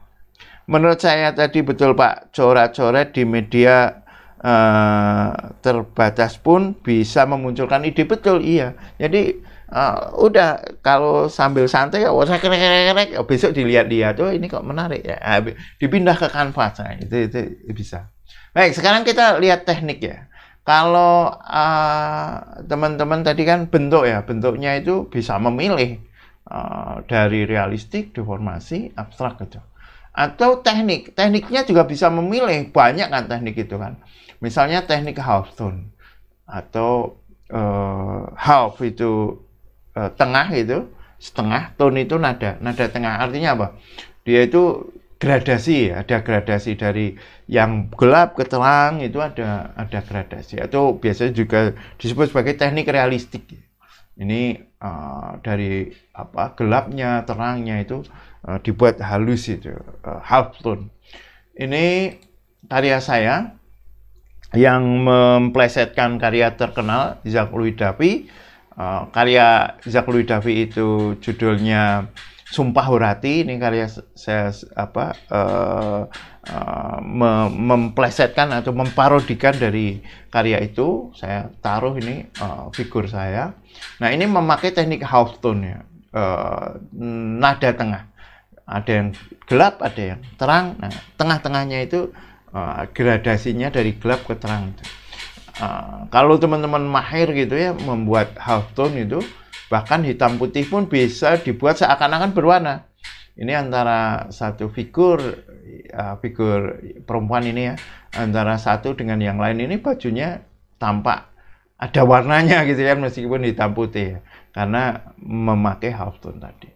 Menurut saya tadi betul Pak, coret-coret di media terbatas pun bisa memunculkan ide, betul iya. Jadi udah kalau sambil santai ya, besok dilihat-lihat, oh ini kok menarik ya, dipindah ke kanvas, nah, itu bisa. Baik, sekarang kita lihat teknik ya. Kalau teman-teman tadi kan bentuk ya, bentuknya itu bisa memilih dari realistik, deformasi, abstrak gitu. Atau teknik, tekniknya juga bisa memilih, banyak kan teknik itu kan. Misalnya teknik half tone atau half itu tengah gitu, setengah, tone itu nada tengah. Artinya apa? Dia itu gradasi, ada gradasi dari yang gelap ke terang, itu ada gradasi, atau biasanya juga disebut sebagai teknik realistik. Ini dari gelapnya, terangnya itu dibuat halus itu half tone. Ini karya saya yang memplesetkan karya terkenal Jacques-Louis David. Karya Jacques-Louis David itu judulnya Sumpah Horati. Ini karya saya memplesetkan atau memparodikan dari karya itu. Saya taruh ini figur saya. Nah, ini memakai teknik half tone ya, nada tengah. Ada yang gelap, ada yang terang. Nah, tengah-tengahnya itu gradasinya dari gelap ke terang. Kalau teman-teman mahir gitu ya membuat half tone itu, bahkan hitam putih pun bisa dibuat seakan-akan berwarna. Ini antara satu figur, figur perempuan ini ya, antara satu dengan yang lain ini bajunya tampak ada warnanya gitu ya, meskipun hitam putih ya, karena memakai half tone tadi.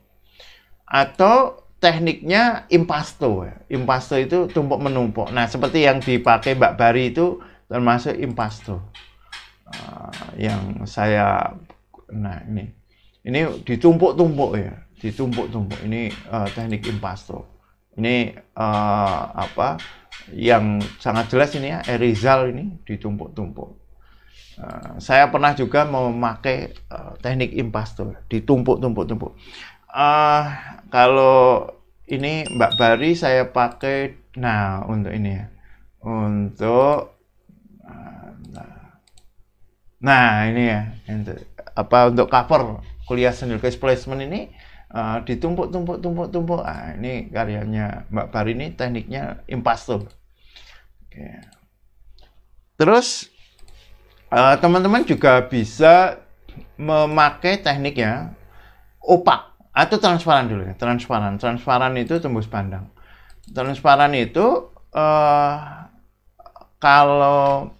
Atau tekniknya impasto ya. Impasto itu tumpuk menumpuk. Nah, seperti yang dipakai Mbak Bari itu termasuk impasto yang saya. Nah, ini ditumpuk-tumpuk ya, ditumpuk-tumpuk. Ini teknik impasto. Ini yang sangat jelas ini ya, Erizal ini ditumpuk-tumpuk. Saya pernah juga memakai teknik impasto, ditumpuk-tumpuk-tumpuk. Kalau ini Mbak Bari saya pakai, nah untuk ini ya, untuk nah ini ya, untuk untuk cover kuliah seni lukis placement ini ditumpuk-tumpuk-tumpuk-tumpuk. Ini karyanya Mbak Bari ini tekniknya impasto. Okay. Terus teman-teman juga bisa memakai tekniknya opak atau transparan dulu ya, transparan itu tembus pandang. Transparan itu kalau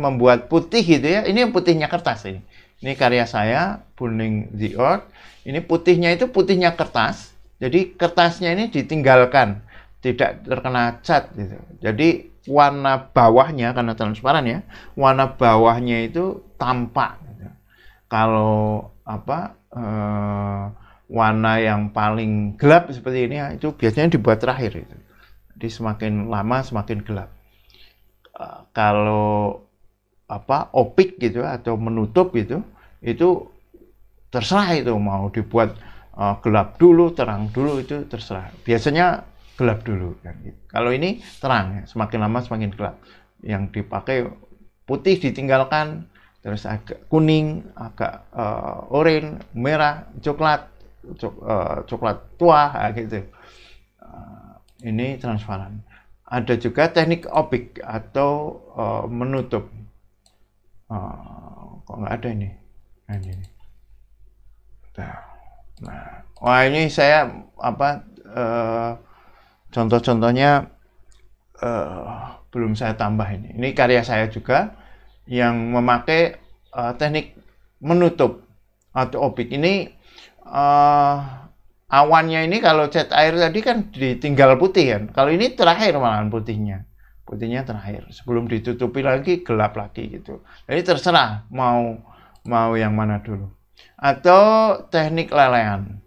membuat putih gitu ya, ini putihnya kertas ini. Ini karya saya, Burning the Earth. Ini putihnya itu putihnya kertas. Jadi kertasnya ini ditinggalkan, tidak terkena cat gitu. Jadi warna bawahnya karena transparan ya, warna bawahnya itu tampak. Gitu. Kalau warna yang paling gelap seperti ini ya, itu biasanya dibuat terakhir itu. Jadi semakin lama semakin gelap. Kalau opik gitu atau menutup gitu, itu terserah itu mau dibuat gelap dulu, terang dulu, itu terserah. Biasanya gelap dulu kan. Kalau ini terang ya, semakin lama semakin gelap. Yang dipakai putih ditinggalkan, terus agak kuning, agak oranye, merah, coklat, coklat tua gitu. Ini transparan. Ada juga teknik opik atau menutup. Kok nggak ada ini? Nah, ini. Nah, wah ini saya contoh-contohnya belum saya tambah ini. Ini karya saya juga yang memakai teknik menutup atau opik. Ini awannya ini kalau cat air tadi kan ditinggal putih kan. Kalau ini terakhir malahan putihnya. Putihnya terakhir sebelum ditutupi lagi gelap lagi gitu. Jadi terserah mau yang mana dulu. Atau teknik lelean.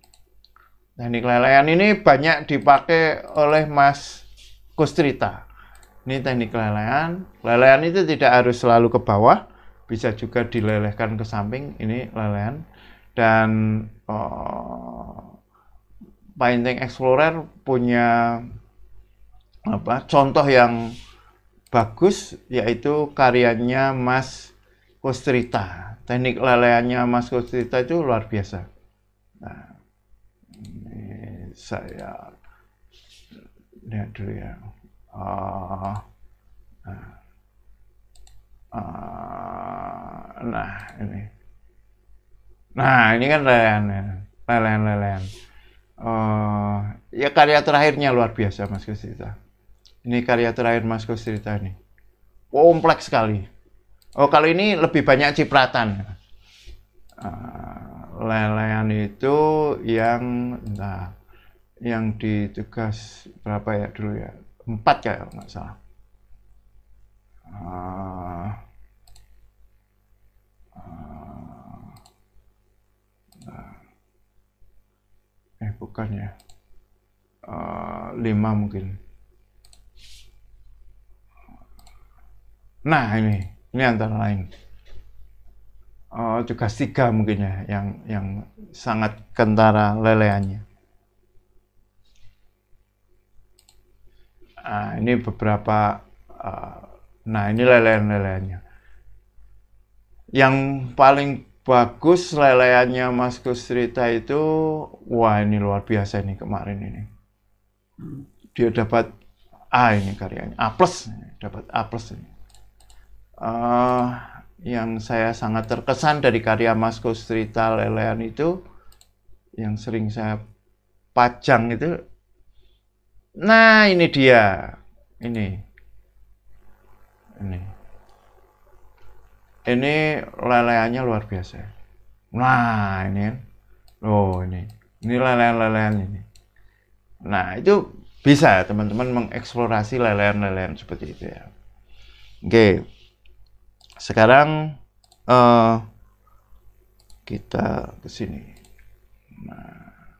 Teknik lelean ini banyak dipakai oleh Mas Kustrita. Ini teknik lelehan. Lelehan itu tidak harus selalu ke bawah, bisa juga dilelehkan ke samping. Ini lelehan. Dan Painting Explorer punya contoh yang bagus, yaitu karyanya Mas Kustrita. Teknik lelehannya Mas Kustrita itu luar biasa. Nah, ini saya lihat dulu ya. Nah ini, kan lelehan. Ya karya terakhirnya luar biasa Mas Kustrita. Ini karya terakhir Mas Kustrita ini, kompleks sekali. Oh kalau ini lebih banyak cipratan. Lelehan itu yang, yang di tugas berapa ya dulu ya? 4 kalau nggak salah. Bukan ya, 5 mungkin. Nah ini antara lain tugas tiga mungkin ya yang sangat kentara leleannya. Nah, ini beberapa nah ini lelean-leleannya. Yang paling bagus leleannya Mas Kustrita itu, wah ini luar biasa ini kemarin ini. Dia dapat A ini karyanya, A plus, dapat A plus ini. Yang saya sangat terkesan dari karya Mas Kustrita lelean itu, yang sering saya pajang itu, nah ini dia, ini leleannya luar biasa. Nah ini, oh ini lelean-lelean ini. Nah itu bisa teman-teman mengeksplorasi lelean-lelean seperti itu ya. Oke, sekarang kita ke sini. Nah,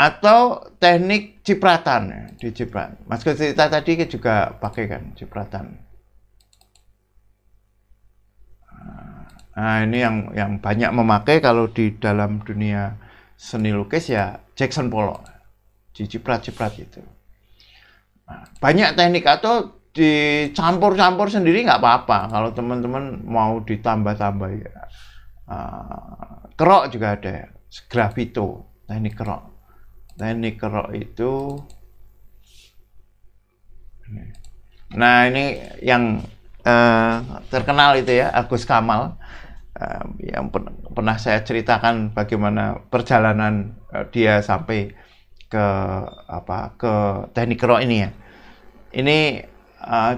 atau teknik cipratan ya, di ciprat. Mas Kustrita tadi juga pakai kan cipratan. Nah, ini yang banyak memakai kalau di dalam dunia seni lukis ya Jackson Pollock. Diciprat-ciprat itu. Nah, banyak teknik atau dicampur-campur sendiri nggak apa-apa kalau teman-teman mau ditambah-tambah ya. Kerok juga ada ya. Graffito, teknik kerok. Teknik kerok itu, nah ini yang terkenal itu ya Agus Kamal, yang pernah saya ceritakan bagaimana perjalanan dia sampai ke apa ke teknik kerok ini ya. Ini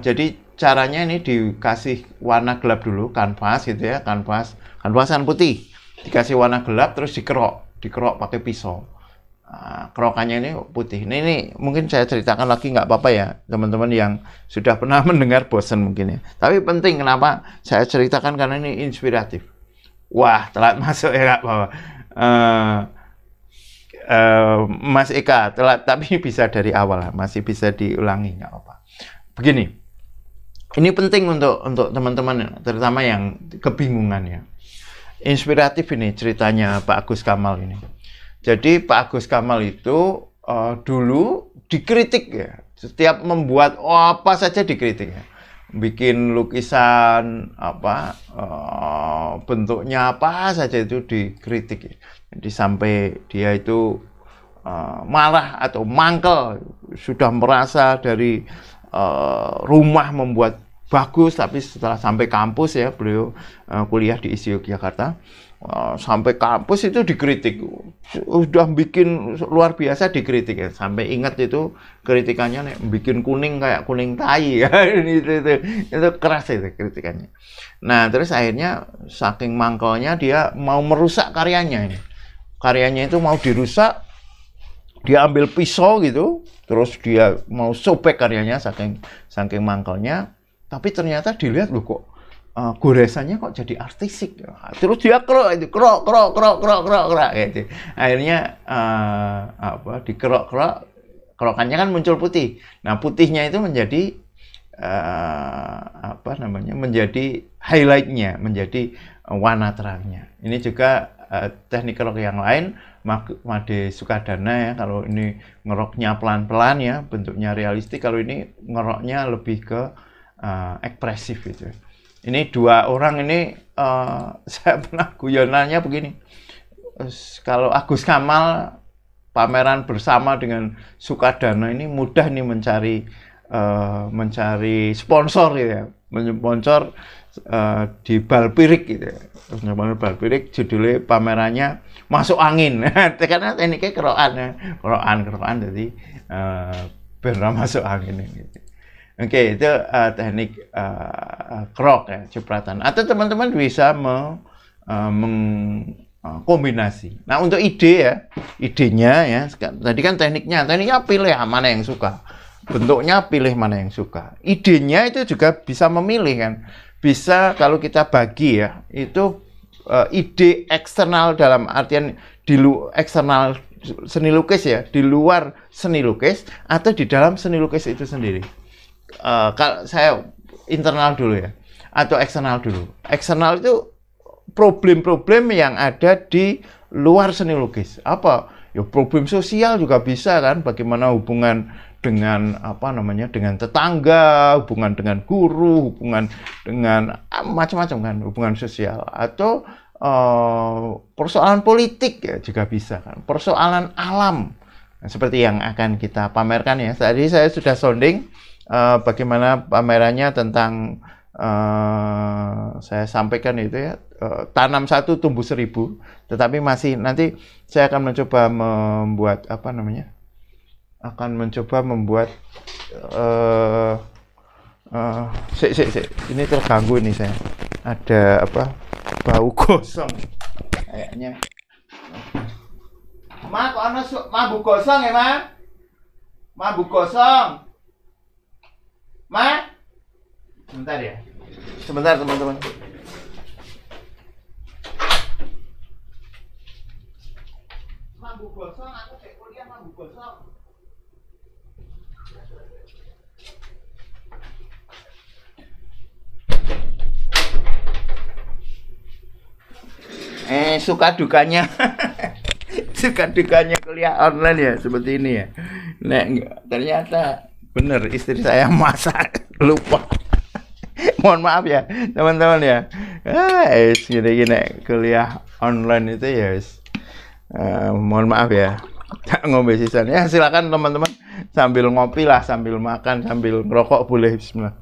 jadi caranya ini dikasih warna gelap dulu kanvas gitu ya, kanvasan putih dikasih warna gelap terus dikerok pakai pisau. Kerokannya ini putih. Ini mungkin saya ceritakan lagi nggak apa-apa ya teman-teman yang sudah pernah mendengar bosen mungkin ya. Tapi penting kenapa saya ceritakan karena ini inspiratif. Wah telat masuk ya nggak apa-apa. Mas Eka telat tapi bisa dari awal masih bisa diulangi nggak apa-apa. Begini, ini penting untuk teman-teman terutama yang kebingungan ya. Inspiratif ini ceritanya Pak Agus Kamal ini. Jadi Pak Agus Kamal itu dulu dikritik ya. Setiap membuat apa saja dikritik ya. Bikin lukisan apa bentuknya apa saja itu dikritik ya. Jadi sampai dia itu marah atau mangkel sudah merasa dari rumah membuat bagus tapi setelah sampai kampus ya beliau kuliah di ISI Yogyakarta. Sampai kampus itu dikritik, udah bikin luar biasa dikritik ya. Sampai ingat itu kritikannya nih, bikin kuning kayak kuning tai ya. Itu keras itu kritikannya. Nah terus akhirnya saking mangkelnya dia mau merusak karyanya ini. Karyanya itu mau dirusak, dia ambil pisau gitu, terus dia mau sobek karyanya saking mangkelnya. Tapi ternyata dilihat loh kok. Goresannya kok jadi artistik, terus dia kerok gitu. Akhirnya apa dikerok-kerok, kerokannya kan muncul putih. Nah putihnya itu menjadi apa namanya, menjadi highlightnya, menjadi warna terangnya. Ini juga teknik kerok yang lain, Made Sukadana ya. Kalau ini ngeroknya pelan-pelan ya, bentuknya realistik. Kalau ini ngeroknya lebih ke ekspresif gitu. Ini dua orang ini saya pernah guyonannya begini. Kalau Agus Kamal pameran bersama dengan Sukadana ini mudah nih mencari sponsor gitu ya, sponsor di Balpirik gitu. Balpirik judulnya pamerannya Masuk Angin. Karena tekniknya kerokan jadi benar Masuk Angin gitu. Oke, itu teknik kerok ya, cipratan. Atau teman-teman bisa mengkombinasi. Nah, untuk ide ya, idenya ya, tadi kan tekniknya pilih mana yang suka. Bentuknya pilih mana yang suka. Idenya itu juga bisa memilih kan. Bisa kalau kita bagi ya, itu ide eksternal dalam artian di eksternal seni lukis ya, di luar seni lukis atau di dalam seni lukis itu sendiri. Kalau saya internal dulu ya, atau eksternal dulu. Eksternal itu problem-problem yang ada di luar seni lukis. Apa? Ya problem sosial juga bisa kan, bagaimana hubungan dengan apa namanya, dengan tetangga, hubungan dengan guru, hubungan dengan macam-macam kan, hubungan sosial, atau persoalan politik ya juga bisa kan, persoalan alam seperti yang akan kita pamerkan ya. Tadi saya sudah sounding bagaimana pamerannya tentang saya sampaikan itu ya, tanam satu tumbuh 1000, tetapi masih nanti saya akan mencoba membuat apa namanya, akan mencoba membuat ini terganggu nih saya, ada apa, bau gosong kayaknya. Ma, kok ana mabuk gosong ya, Ma? Mabuk gosong, Ma? Sebentar ya, sebentar teman-teman. Mabuk gosong, aku cek kuliah mabuk gosong. Suka dukanya, suka dukanya kuliah online ya seperti ini ya. Nek, ternyata bener istri saya masak lupa. Mohon maaf ya teman-teman ya, gini-gini kuliah online itu ya, mohon maaf ya, ngombe sisan ya, silakan teman-teman sambil ngopi lah, sambil makan, sambil ngerokok boleh. Bismillah.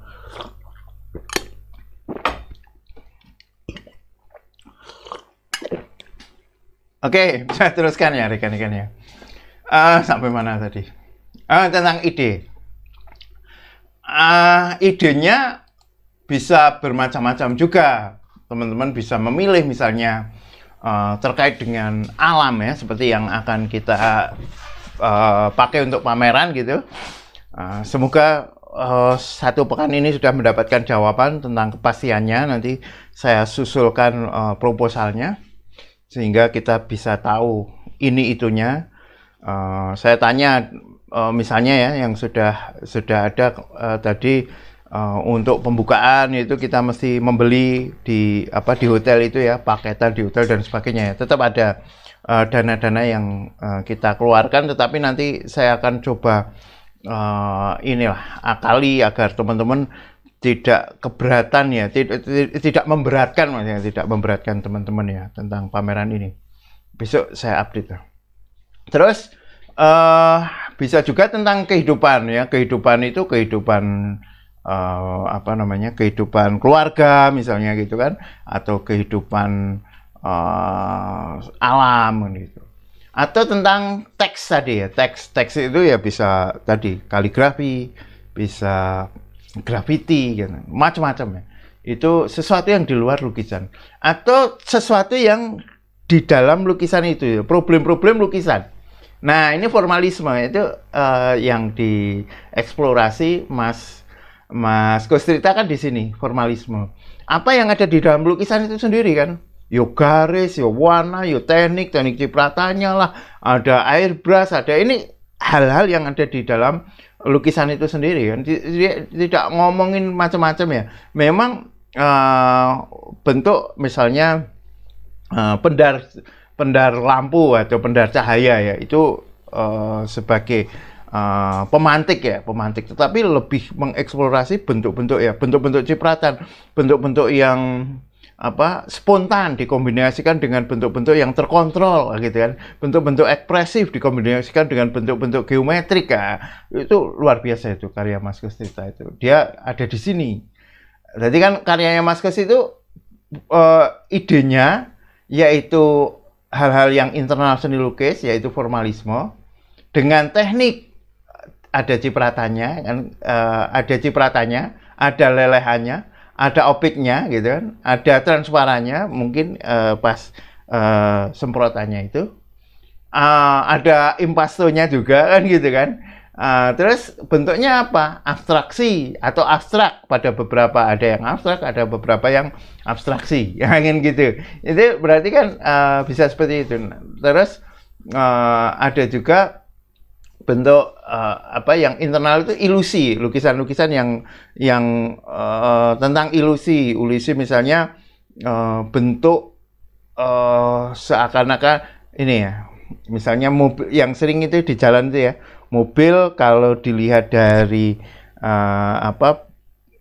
Oke, saya teruskan ya rekan-rekan ya. Sampai mana tadi? Tentang ide. Idenya bisa bermacam-macam juga, teman-teman bisa memilih misalnya terkait dengan alam ya, seperti yang akan kita pakai untuk pameran gitu. Semoga satu pekan ini sudah mendapatkan jawaban tentang kepastiannya, nanti saya susulkan proposalnya, sehingga kita bisa tahu ini itunya. Saya tanya misalnya ya, yang sudah ada tadi. Untuk pembukaan itu kita mesti membeli di apa, di hotel itu ya, paketan di hotel dan sebagainya ya. Tetap ada dana-dana yang kita keluarkan, tetapi nanti saya akan coba inilah akali agar teman-teman tidak keberatan ya, tidak memberatkan, maksudnya tidak memberatkan teman-teman ya tentang pameran ini. Besok saya update. Terus bisa juga tentang kehidupan ya, kehidupan itu kehidupan apa namanya, kehidupan keluarga misalnya gitu kan, atau kehidupan alam gitu, atau tentang teks tadi ya, teks itu ya bisa tadi kaligrafi, bisa grafiti gitu, macam-macam ya, itu sesuatu yang di luar lukisan atau sesuatu yang di dalam lukisan itu ya, problem-problem lukisan. Nah ini formalisme itu yang dieksplorasi Mas Kustrita kan di sini, formalisme. Apa yang ada di dalam lukisan itu sendiri kan? Yo garis, yo warna, yo teknik cipratannya lah, ada airbrush, ada ini hal-hal yang ada di dalam lukisan itu sendiri kan. Dia tidak ngomongin macam-macam ya. Memang bentuk misalnya pendar lampu atau pendar cahaya ya, itu sebagai pemantik ya, pemantik, tetapi lebih mengeksplorasi bentuk-bentuk ya, bentuk-bentuk cipratan, bentuk-bentuk yang apa, spontan dikombinasikan dengan bentuk-bentuk yang terkontrol gitu kan, bentuk-bentuk ekspresif dikombinasikan dengan bentuk-bentuk geometrik ya. Itu luar biasa itu karya Mas Kustrita itu, dia ada di sini. Jadi kan karyanya Mas Kus itu idenya yaitu hal-hal yang internal seni lukis yaitu formalisme, dengan teknik ada cipratannya kan, ada lelehannya, ada opiknya gitu kan, ada transparannya mungkin pas semprotannya itu, ada impastonya juga kan gitu kan, Terus bentuknya apa? Abstraksi atau abstrak. Pada beberapa ada yang abstrak, ada beberapa yang abstraksi. Yang gitu. Itu berarti kan bisa seperti itu. Terus ada juga bentuk apa yang internal itu ilusi, lukisan-lukisan yang tentang ilusi. Ilusi misalnya bentuk seakan-akan ini ya. Misalnya mobil yang sering itu di jalan itu ya. Mobil kalau dilihat dari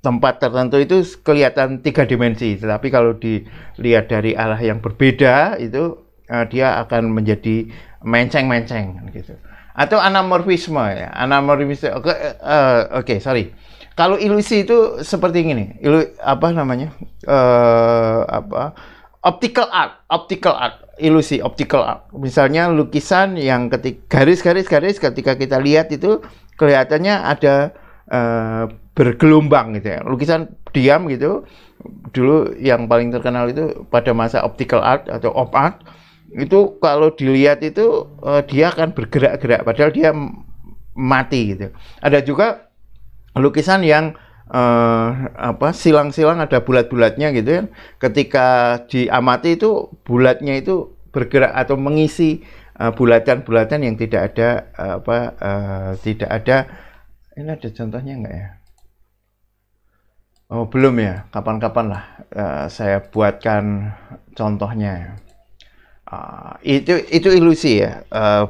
tempat tertentu itu kelihatan 3 dimensi, tetapi kalau dilihat dari arah yang berbeda itu dia akan menjadi menceng-menceng gitu. Atau anamorfisme ya, anamorfisme. Oke, sorry. Kalau ilusi itu seperti ini, optical art, ilusi, optical art. Misalnya lukisan yang ketika garis-garis-garis ketika kita lihat itu kelihatannya ada bergelombang gitu ya. Lukisan diam gitu. Dulu yang paling terkenal itu pada masa optical art atau op art. Itu kalau dilihat itu dia akan bergerak-gerak padahal dia mati gitu. Ada juga lukisan yang silang-silang ada bulat-bulatnya gitu ya. Ketika diamati itu bulatnya itu bergerak atau mengisi bulatan-bulatan yang tidak ada tidak ada. Ini ada contohnya enggak ya? Oh, belum ya. Kapan-kapan lah saya buatkan contohnya. Itu ilusi ya,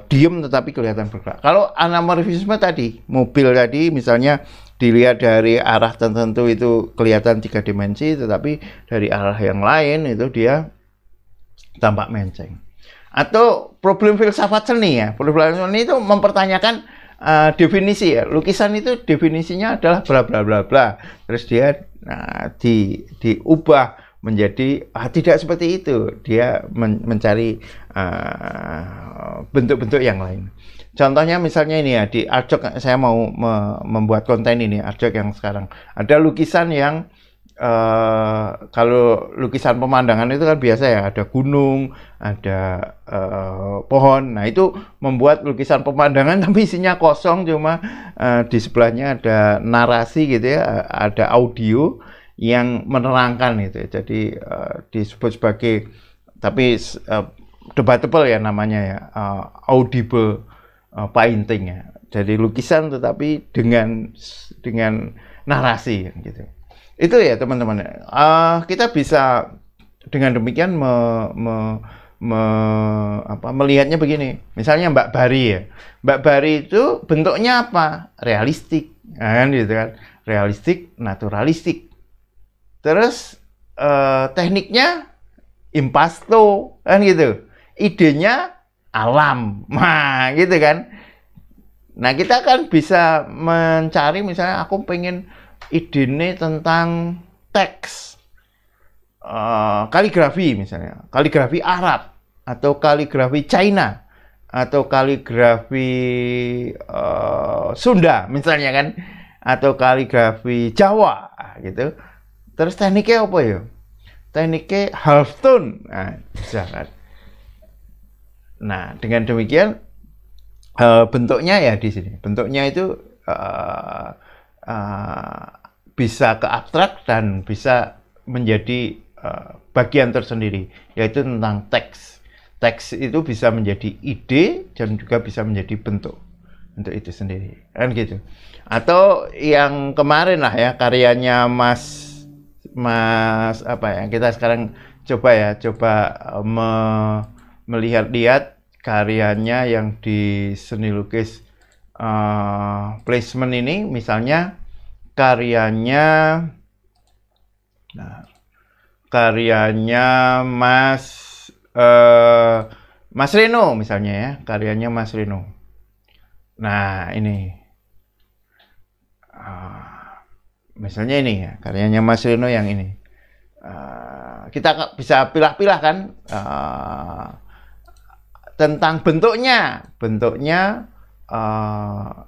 diem tetapi kelihatan bergerak. Kalau anamorfisme tadi, mobil tadi misalnya dilihat dari arah tertentu itu kelihatan 3 dimensi, tetapi dari arah yang lain itu dia tampak menceng. Atau problem filsafat seni ya, problem filsafat seni itu mempertanyakan definisi ya. Lukisan itu definisinya adalah bla bla bla bla, terus dia diubah menjadi tidak seperti itu. Dia mencari bentuk-bentuk yang lain. Contohnya misalnya ini ya, di Artjok saya mau membuat konten ini, Artjok yang sekarang. Ada lukisan yang kalau lukisan pemandangan itu kan biasa ya, ada gunung, ada pohon. Nah, itu membuat lukisan pemandangan tapi isinya kosong, cuma di sebelahnya ada narasi gitu ya, ada audio yang menerangkan itu. Jadi disebut sebagai, tapi debatable ya namanya ya, audible painting ya. Jadi lukisan tetapi dengan narasi gitu. Itu ya teman-teman. Kita bisa dengan demikian melihatnya begini. Misalnya Mbak Bari ya. Mbak Bari itu bentuknya apa? Realistik. Kan gitu kan. Realistik, naturalistik. Terus tekniknya impasto kan gitu, idenya alam, nah gitu kan. Nah kita kan bisa mencari misalnya aku pengen idenya tentang teks kaligrafi misalnya, kaligrafi Arab atau kaligrafi China atau kaligrafi Sunda misalnya kan, atau kaligrafi Jawa gitu. Terus tekniknya apa ya? Tekniknya half tone. Nah, bisa kan? Nah, dengan demikian bentuknya ya di sini. Bentuknya itu bisa ke abstrak dan bisa menjadi bagian tersendiri, yaitu tentang teks. Teks itu bisa menjadi ide dan juga bisa menjadi bentuk untuk itu sendiri. Kan gitu. Atau yang kemarin lah ya, karyanya Mas apa ya, kita sekarang coba melihat-lihat karyanya yang di seni lukis placement ini, misalnya karyanya Mas Reno misalnya ya, karyanya Mas Reno. Nah ini misalnya ini ya, karyanya Mas Reno yang ini. Kita bisa pilah-pilah kan tentang bentuknya. Bentuknya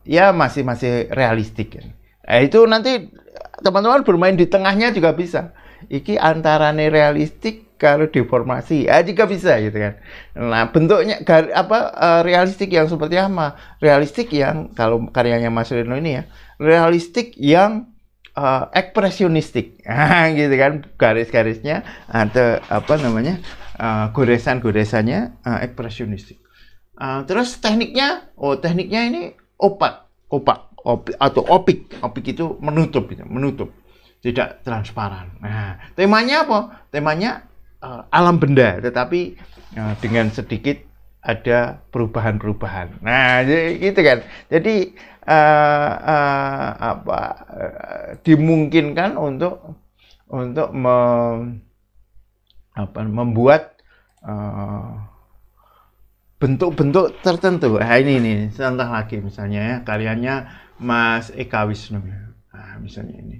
ya masih realistik. Nah, itu nanti teman-teman bermain di tengahnya juga bisa. iki antarane realistik kalau deformasi, jika bisa gitu kan. Nah bentuknya realistik yang seperti apa? Realistik yang kalau karyanya Mas Reno ini ya, realistik yang ekspresionistik, gitu kan, garis-garisnya atau apa namanya goresan-goresannya ekspresionistik. Terus tekniknya, tekniknya ini opik itu menutup, gitu. Menutup, tidak transparan. Nah temanya apa? Temanya alam benda, tetapi dengan sedikit ada perubahan-perubahan. Nah, gitu kan. Jadi dimungkinkan untuk membuat bentuk-bentuk tertentu. Nah, ini contoh lagi misalnya ya, karyanya Mas Eka Wisnu. Nah, misalnya ini.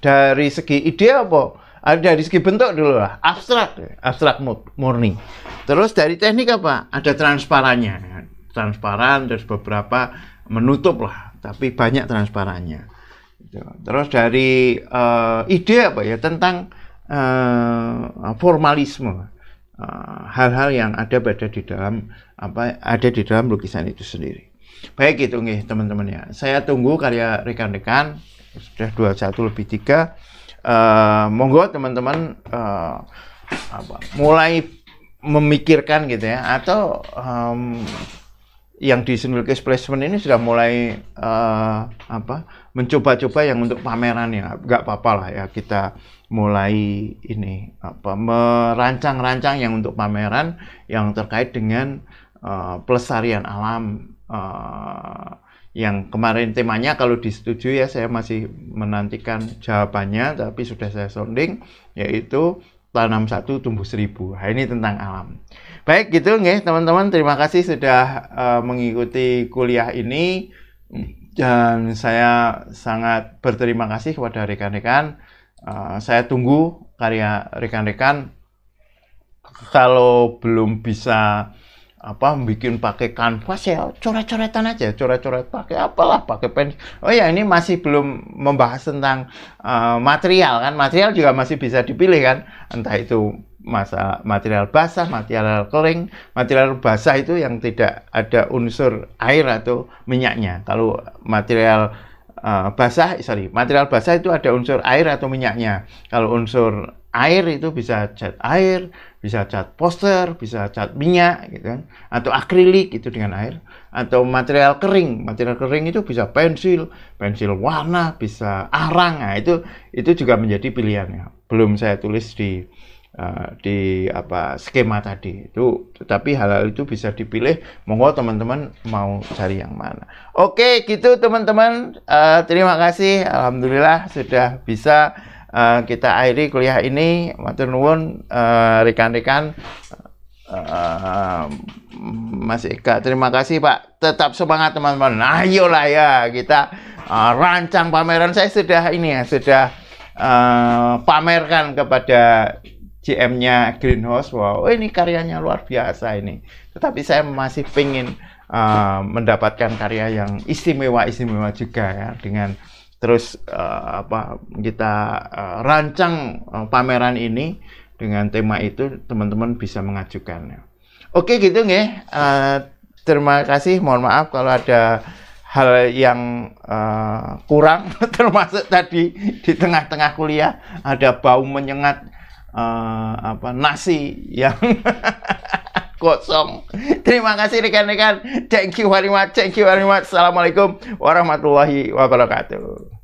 Dari segi ide apa? Dari segi bentuk dulu lah, abstrak murni. Terus dari teknik apa? Ada transparannya, transparan, terus beberapa menutup lah, tapi banyak transparannya. Terus dari ide apa ya? Tentang formalisme, hal-hal yang ada pada di dalam lukisan itu sendiri. Baik gitu nih teman-teman ya. Saya tunggu karya rekan-rekan. Sudah 21 lebih 3. Monggo teman-teman mulai memikirkan gitu ya, atau yang di Sunlukis Placement ini sudah mulai mencoba-coba yang untuk pameran ya, nggak apa-apa lah ya, kita mulai ini merancang-rancang yang untuk pameran yang terkait dengan pelestarian alam. Yang kemarin temanya kalau disetujui ya, saya masih menantikan jawabannya, tapi sudah saya sonding, yaitu tanam 1 tumbuh 1000. Nah, ini tentang alam. Baik gitu nggih teman-teman, terima kasih sudah mengikuti kuliah ini, dan saya sangat berterima kasih kepada rekan-rekan. Saya tunggu karya rekan-rekan. Kalau belum bisa bikin pakai kanvas ya, coret-coretan aja, coret-coret pakai apalah, pakai pen. Oh ya, ini masih belum membahas tentang material kan, material juga masih bisa dipilih kan, entah itu material basah, material kering. Material basah itu yang tidak ada unsur air atau minyaknya. Kalau material material basah itu ada unsur air atau minyaknya. Kalau unsur air itu bisa cat air, bisa cat poster, bisa cat minyak gitu kan, atau akrilik itu dengan air, atau material kering. Material kering itu bisa pensil warna, bisa arang. Nah, itu juga menjadi pilihannya. Belum saya tulis di skema tadi itu, tetapi hal-hal itu bisa dipilih. Monggo teman-teman mau cari yang mana. Oke, gitu teman-teman. Terima kasih. Alhamdulillah sudah bisa kita akhiri kuliah ini. Matur nuwun rekan-rekan. Mas Eka, terima kasih Pak. Tetap semangat teman-teman. Ayolah ya, kita rancang pameran. Saya sudah ini ya, sudah pamerkan kepada CM-nya Greenhouse. Wow, ini karyanya luar biasa ini. Tetapi saya masih pengen mendapatkan karya yang istimewa juga ya, dengan terus kita rancang pameran ini dengan tema itu, teman-teman bisa mengajukannya. Oke gitu nggih. Terima kasih. Mohon maaf kalau ada hal yang kurang, termasuk tadi di tengah-tengah kuliah ada bau menyengat nasi yang kosong. Terima kasih rekan-rekan. Thank you very much. Assalamualaikum warahmatullahi wabarakatuh.